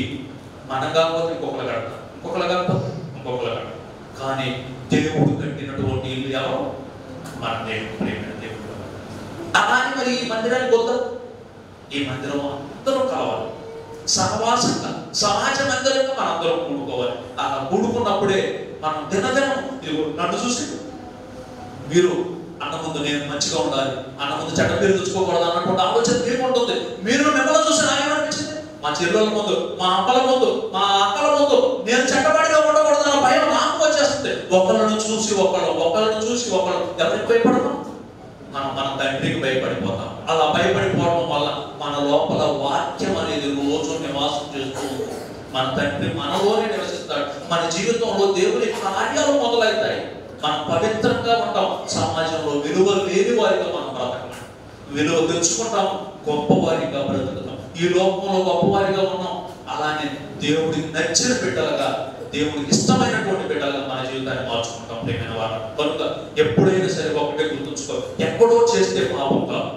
మనం కాకపోతే ఇంకొకరు కడతాం. కానీ దేవుడు కట్టినటువంటి ఇల్లు ఎవరు? మన దేవుడు. అలానే మరి ఈ మందిరానికి వద్దా? ఈ మందిరం అందరూ కావాలి, సహవాసంగా సమాజ మందిరంగా మనందరం కూడుకోవాలి. అలా కూడుకున్నప్పుడే మనం దినదినం నన్ను చూసి మీరు అన్న ముందు నేను మంచిగా ఉండాలి, అన్న ముందు చెడ్డ పేరు తెచ్చుకోకూడదు అన్నటువంటి ఆలోచన మీకు ఉంటుంది. మీరు మిమ్మల్ని చూసి నాకేమనిపించింది? మా చెల్లెల ముందు, మా అమ్మల ముందు, మా అక్కల ముందు నేను చెడ్డపడిగా ఉండకూడదు అన్న భయం నాకు వచ్చేస్తుంది. ఒకళ్ళను చూసి ఒకళ్ళు ఎవరికి భయపడతాం? మన తండ్రికి భయపడిపోతాం. అలా భయపడిపోవడం వల్ల మన లోపల వాక్యం అనేది రోజు నివాసం చేస్తూ మన తండ్రి మనలోనే నివసిస్తాడు. మన జీవితంలో దేవుని కార్యాలు మొదలవుతాయి. మనం పవిత్రంగా ఉంటాం, సమాజంలో విలువ లేని వారిగా మనం బ్రతకం, విలువ తెచ్చుకుంటాం, గొప్పవారిగా బ్రతుకుతాం. ఈ లోకంలో గొప్పవారిగా ఉన్నాం, అలానే దేవుడికి నచ్చిన బిడ్డలుగా, దేవుడికి ఇష్టమైనటువంటి బిడ్డలుగా మన జీవితాన్ని మార్చుకుంటాం ప్రేమైన వారు. కనుక ఎప్పుడైనా సరే ఒకటే గుర్తుంచుకో, ఎక్కడో చేస్తే పాపం కాదు.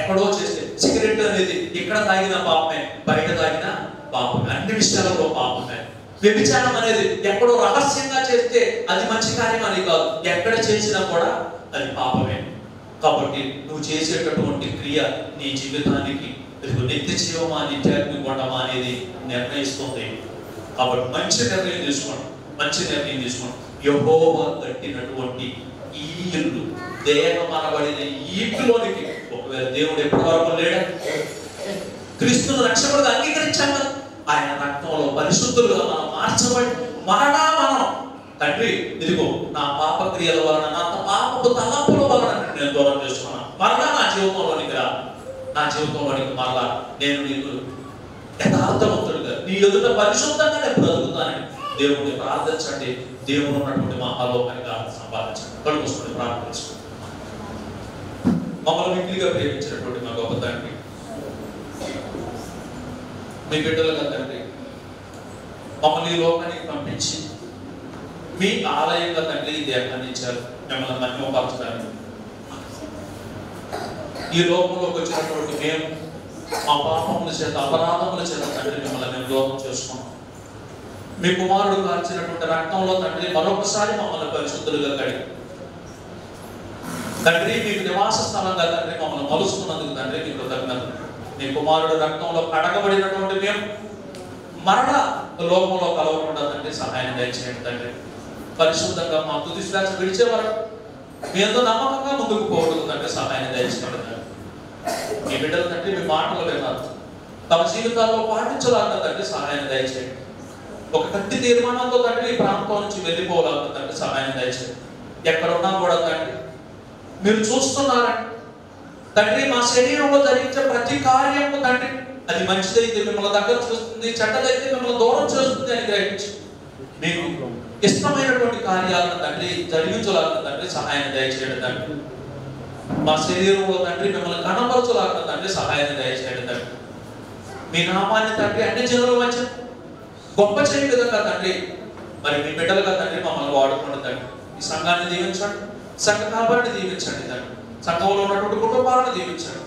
ఎక్కడో చేస్తే సిగరెట్ అనేది ఇక్కడ తాగిన పాపమే, బయట తాగిన పాపమే, అన్ని విషయాలలో పాపమే. వ్యభిచారం అనేది ఎక్కడో రహస్యంగా చేస్తే అది మంచి కార్యం అని కాదు, ఎక్కడ చేసినా కూడా అది పాపమే. కాబట్టి నువ్వు చేసేటటువంటి క్రియ నీ జీవితానికి నిత్య జీవమా నిత్యాన్ని కొనమా అనేది నిర్ణయిస్తుంది. కాబట్టి మంచి నిర్ణయం తీసుకోండి, మంచి నిర్ణయం తీసుకోండి. యెహోవా కట్టినటువంటి ఈ ఇల్లు, దేహం అనబడిన ఈ ఇల్లులోనికి ఒకవేళ దేవుడు ఎప్పటి వరకు లేడా? క్రీస్తును రక్షకుడిగా అంగీకరించాం కదా, ఆయన రక్తంలో పరిశుద్ధులుగా మనం మార్చబడి మరలా మనం తండ్రి ఇదిగో నా పాప క్రియల వలన, నా పాపపు తలపుల వలన నేను దూరం చేసుకున్నాను, మరలా నా జీవితంలోనికి రా, నా జీవితంలోనికి మరలా నేను నీకు యథార్థవంతుడిగా నీ ఎదుట పరిశుద్ధంగా నేను బ్రతుకుతానని దేవుడిని ప్రార్థించండి. దేవుడు ఉన్నటువంటి మహాలోకానికి సంపాదించండి. కలుగుసుకుని ప్రార్థించండి. మమ్మల్ని మిక్కిలిగా ప్రేమించినటువంటి మా గొప్ప తండ్రి, మీ బిడ్డలుగా తండ్రి మమ్మల్ని లోకానికి పంపించి మీ ఆలయంగా తండ్రి దేహాన్ని ఇచ్చారు, మిమ్మల్ని మహిమపరచడానికి. ఈ లోకంలోకి వచ్చినటువంటి మేము మా పాపముల చేత, అపరాధముల చేత తండ్రి మిమ్మల్ని మేము దూరం చేసుకున్నాం. మీ కుమారుడు కాల్చినటువంటి రక్తంలో తండ్రి మరొకసారి మమ్మల్ని పరిశుద్ధులుగా కడిగి తండ్రి మీకు నివాస స్థలంగా తండ్రి మమ్మల్ని మలుస్తున్నందుకు తండ్రి మీ కృతజ్ఞతలు. మీ కుమారుడు రక్తంలో కడగబడినటువంటి మేము మరణ లోకంలో కలవకుండా తండ్రి సహాయం దయచేయండి తండ్రి. పరిశుద్ధంగా మా తుది శ్వాస విడిచేవారు మీతో నమ్మకంగా ముందుకు పోవడం తండ్రి సహాయం దయచేయండి తండ్రి. మీ బిడ్డలు తండ్రి మీ మాటలు విన్నారు, తమ జీవితాల్లో పాటించలాగా తండ్రి సహాయం దయచేయండి. ఒక గట్టి తీర్మానంతో తండ్రి ఈ ప్రాంతం నుంచి వెళ్ళిపోలాగా తండ్రి సహాయం దయచేయండి. ఎక్కడున్నా కూడా తండ్రి మీరు చూస్తున్నారని తండ్రి మా శరీరంలో జరిగించే ప్రతి కార్యము తండ్రి అది మంచిదైతే మిమ్మల్ని దగ్గర చూస్తుంది, చెడ్డదైతే మిమ్మల్ని దూరం చేస్తుంది అని గ్రహించి మీకు ఇష్టమైనటువంటి కార్యాలను తండ్రి జరిగించలాగా తండ్రి సహాయం దయచేయడం తండ్రి. మా శరీరంలో తండ్రి మిమ్మల్ని కనపరచలాగా తండ్రి సహాయం దయచేయడం తండ్రి. మీ నామాన్ని తండ్రి అన్ని జనులు మంచి గొప్ప చేయ విధంగా తండ్రి మరి మీ బిడ్డలుగా తండ్రి మమ్మల్ని వాడుకోండి తండ్రి. ఈ సంఘాన్ని దీవించండి, సంఘ కాపాన్ని దీవించండి తండ్రి, సంఘంలో ఉన్నటువంటి కుటుంబాలను దీవించండి.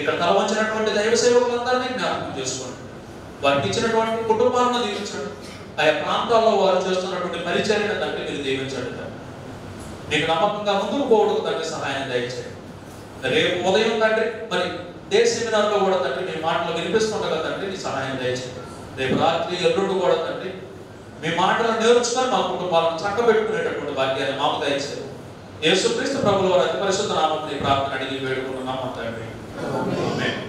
ఇక్కడ తల వంచినటువంటి దైవ సేవకులందరినీ జ్ఞాపకం చేసుకోండి, వారికి ఇచ్చినటువంటి కుటుంబాలను దీవించండి. ఆయా ప్రాంతాల్లో వారు చేస్తున్నటువంటి పరిచర్యను తండ్రి మీరు దీవించండి తండ్రి. మీకు నమ్మకంగా ముందుకు పోవడం తండ్రి సహాయం దయచేయండి. రేపు ఉదయం తండ్రి మరి డే సెమినార్లో కూడా తండ్రి మీ మాటలు వినిపిస్తుండగా తండ్రి మీ సహాయం దయచేయండి. రేపు రాత్రి ఎల్లుండి కూడా తండ్రి మీ మాటలు నేర్చుకొని మా కుటుంబాలను చక్కబెట్టుకునేటటువంటి భాగ్యాన్ని మాకు దయచేయండి. యేసుక్రీస్తు ప్రభువుల వారి అతి పరిశుద్ధ నామమున ప్రార్థన అడిగి వేడుకుంటున్నాము తండ్రి. ఆమేన్.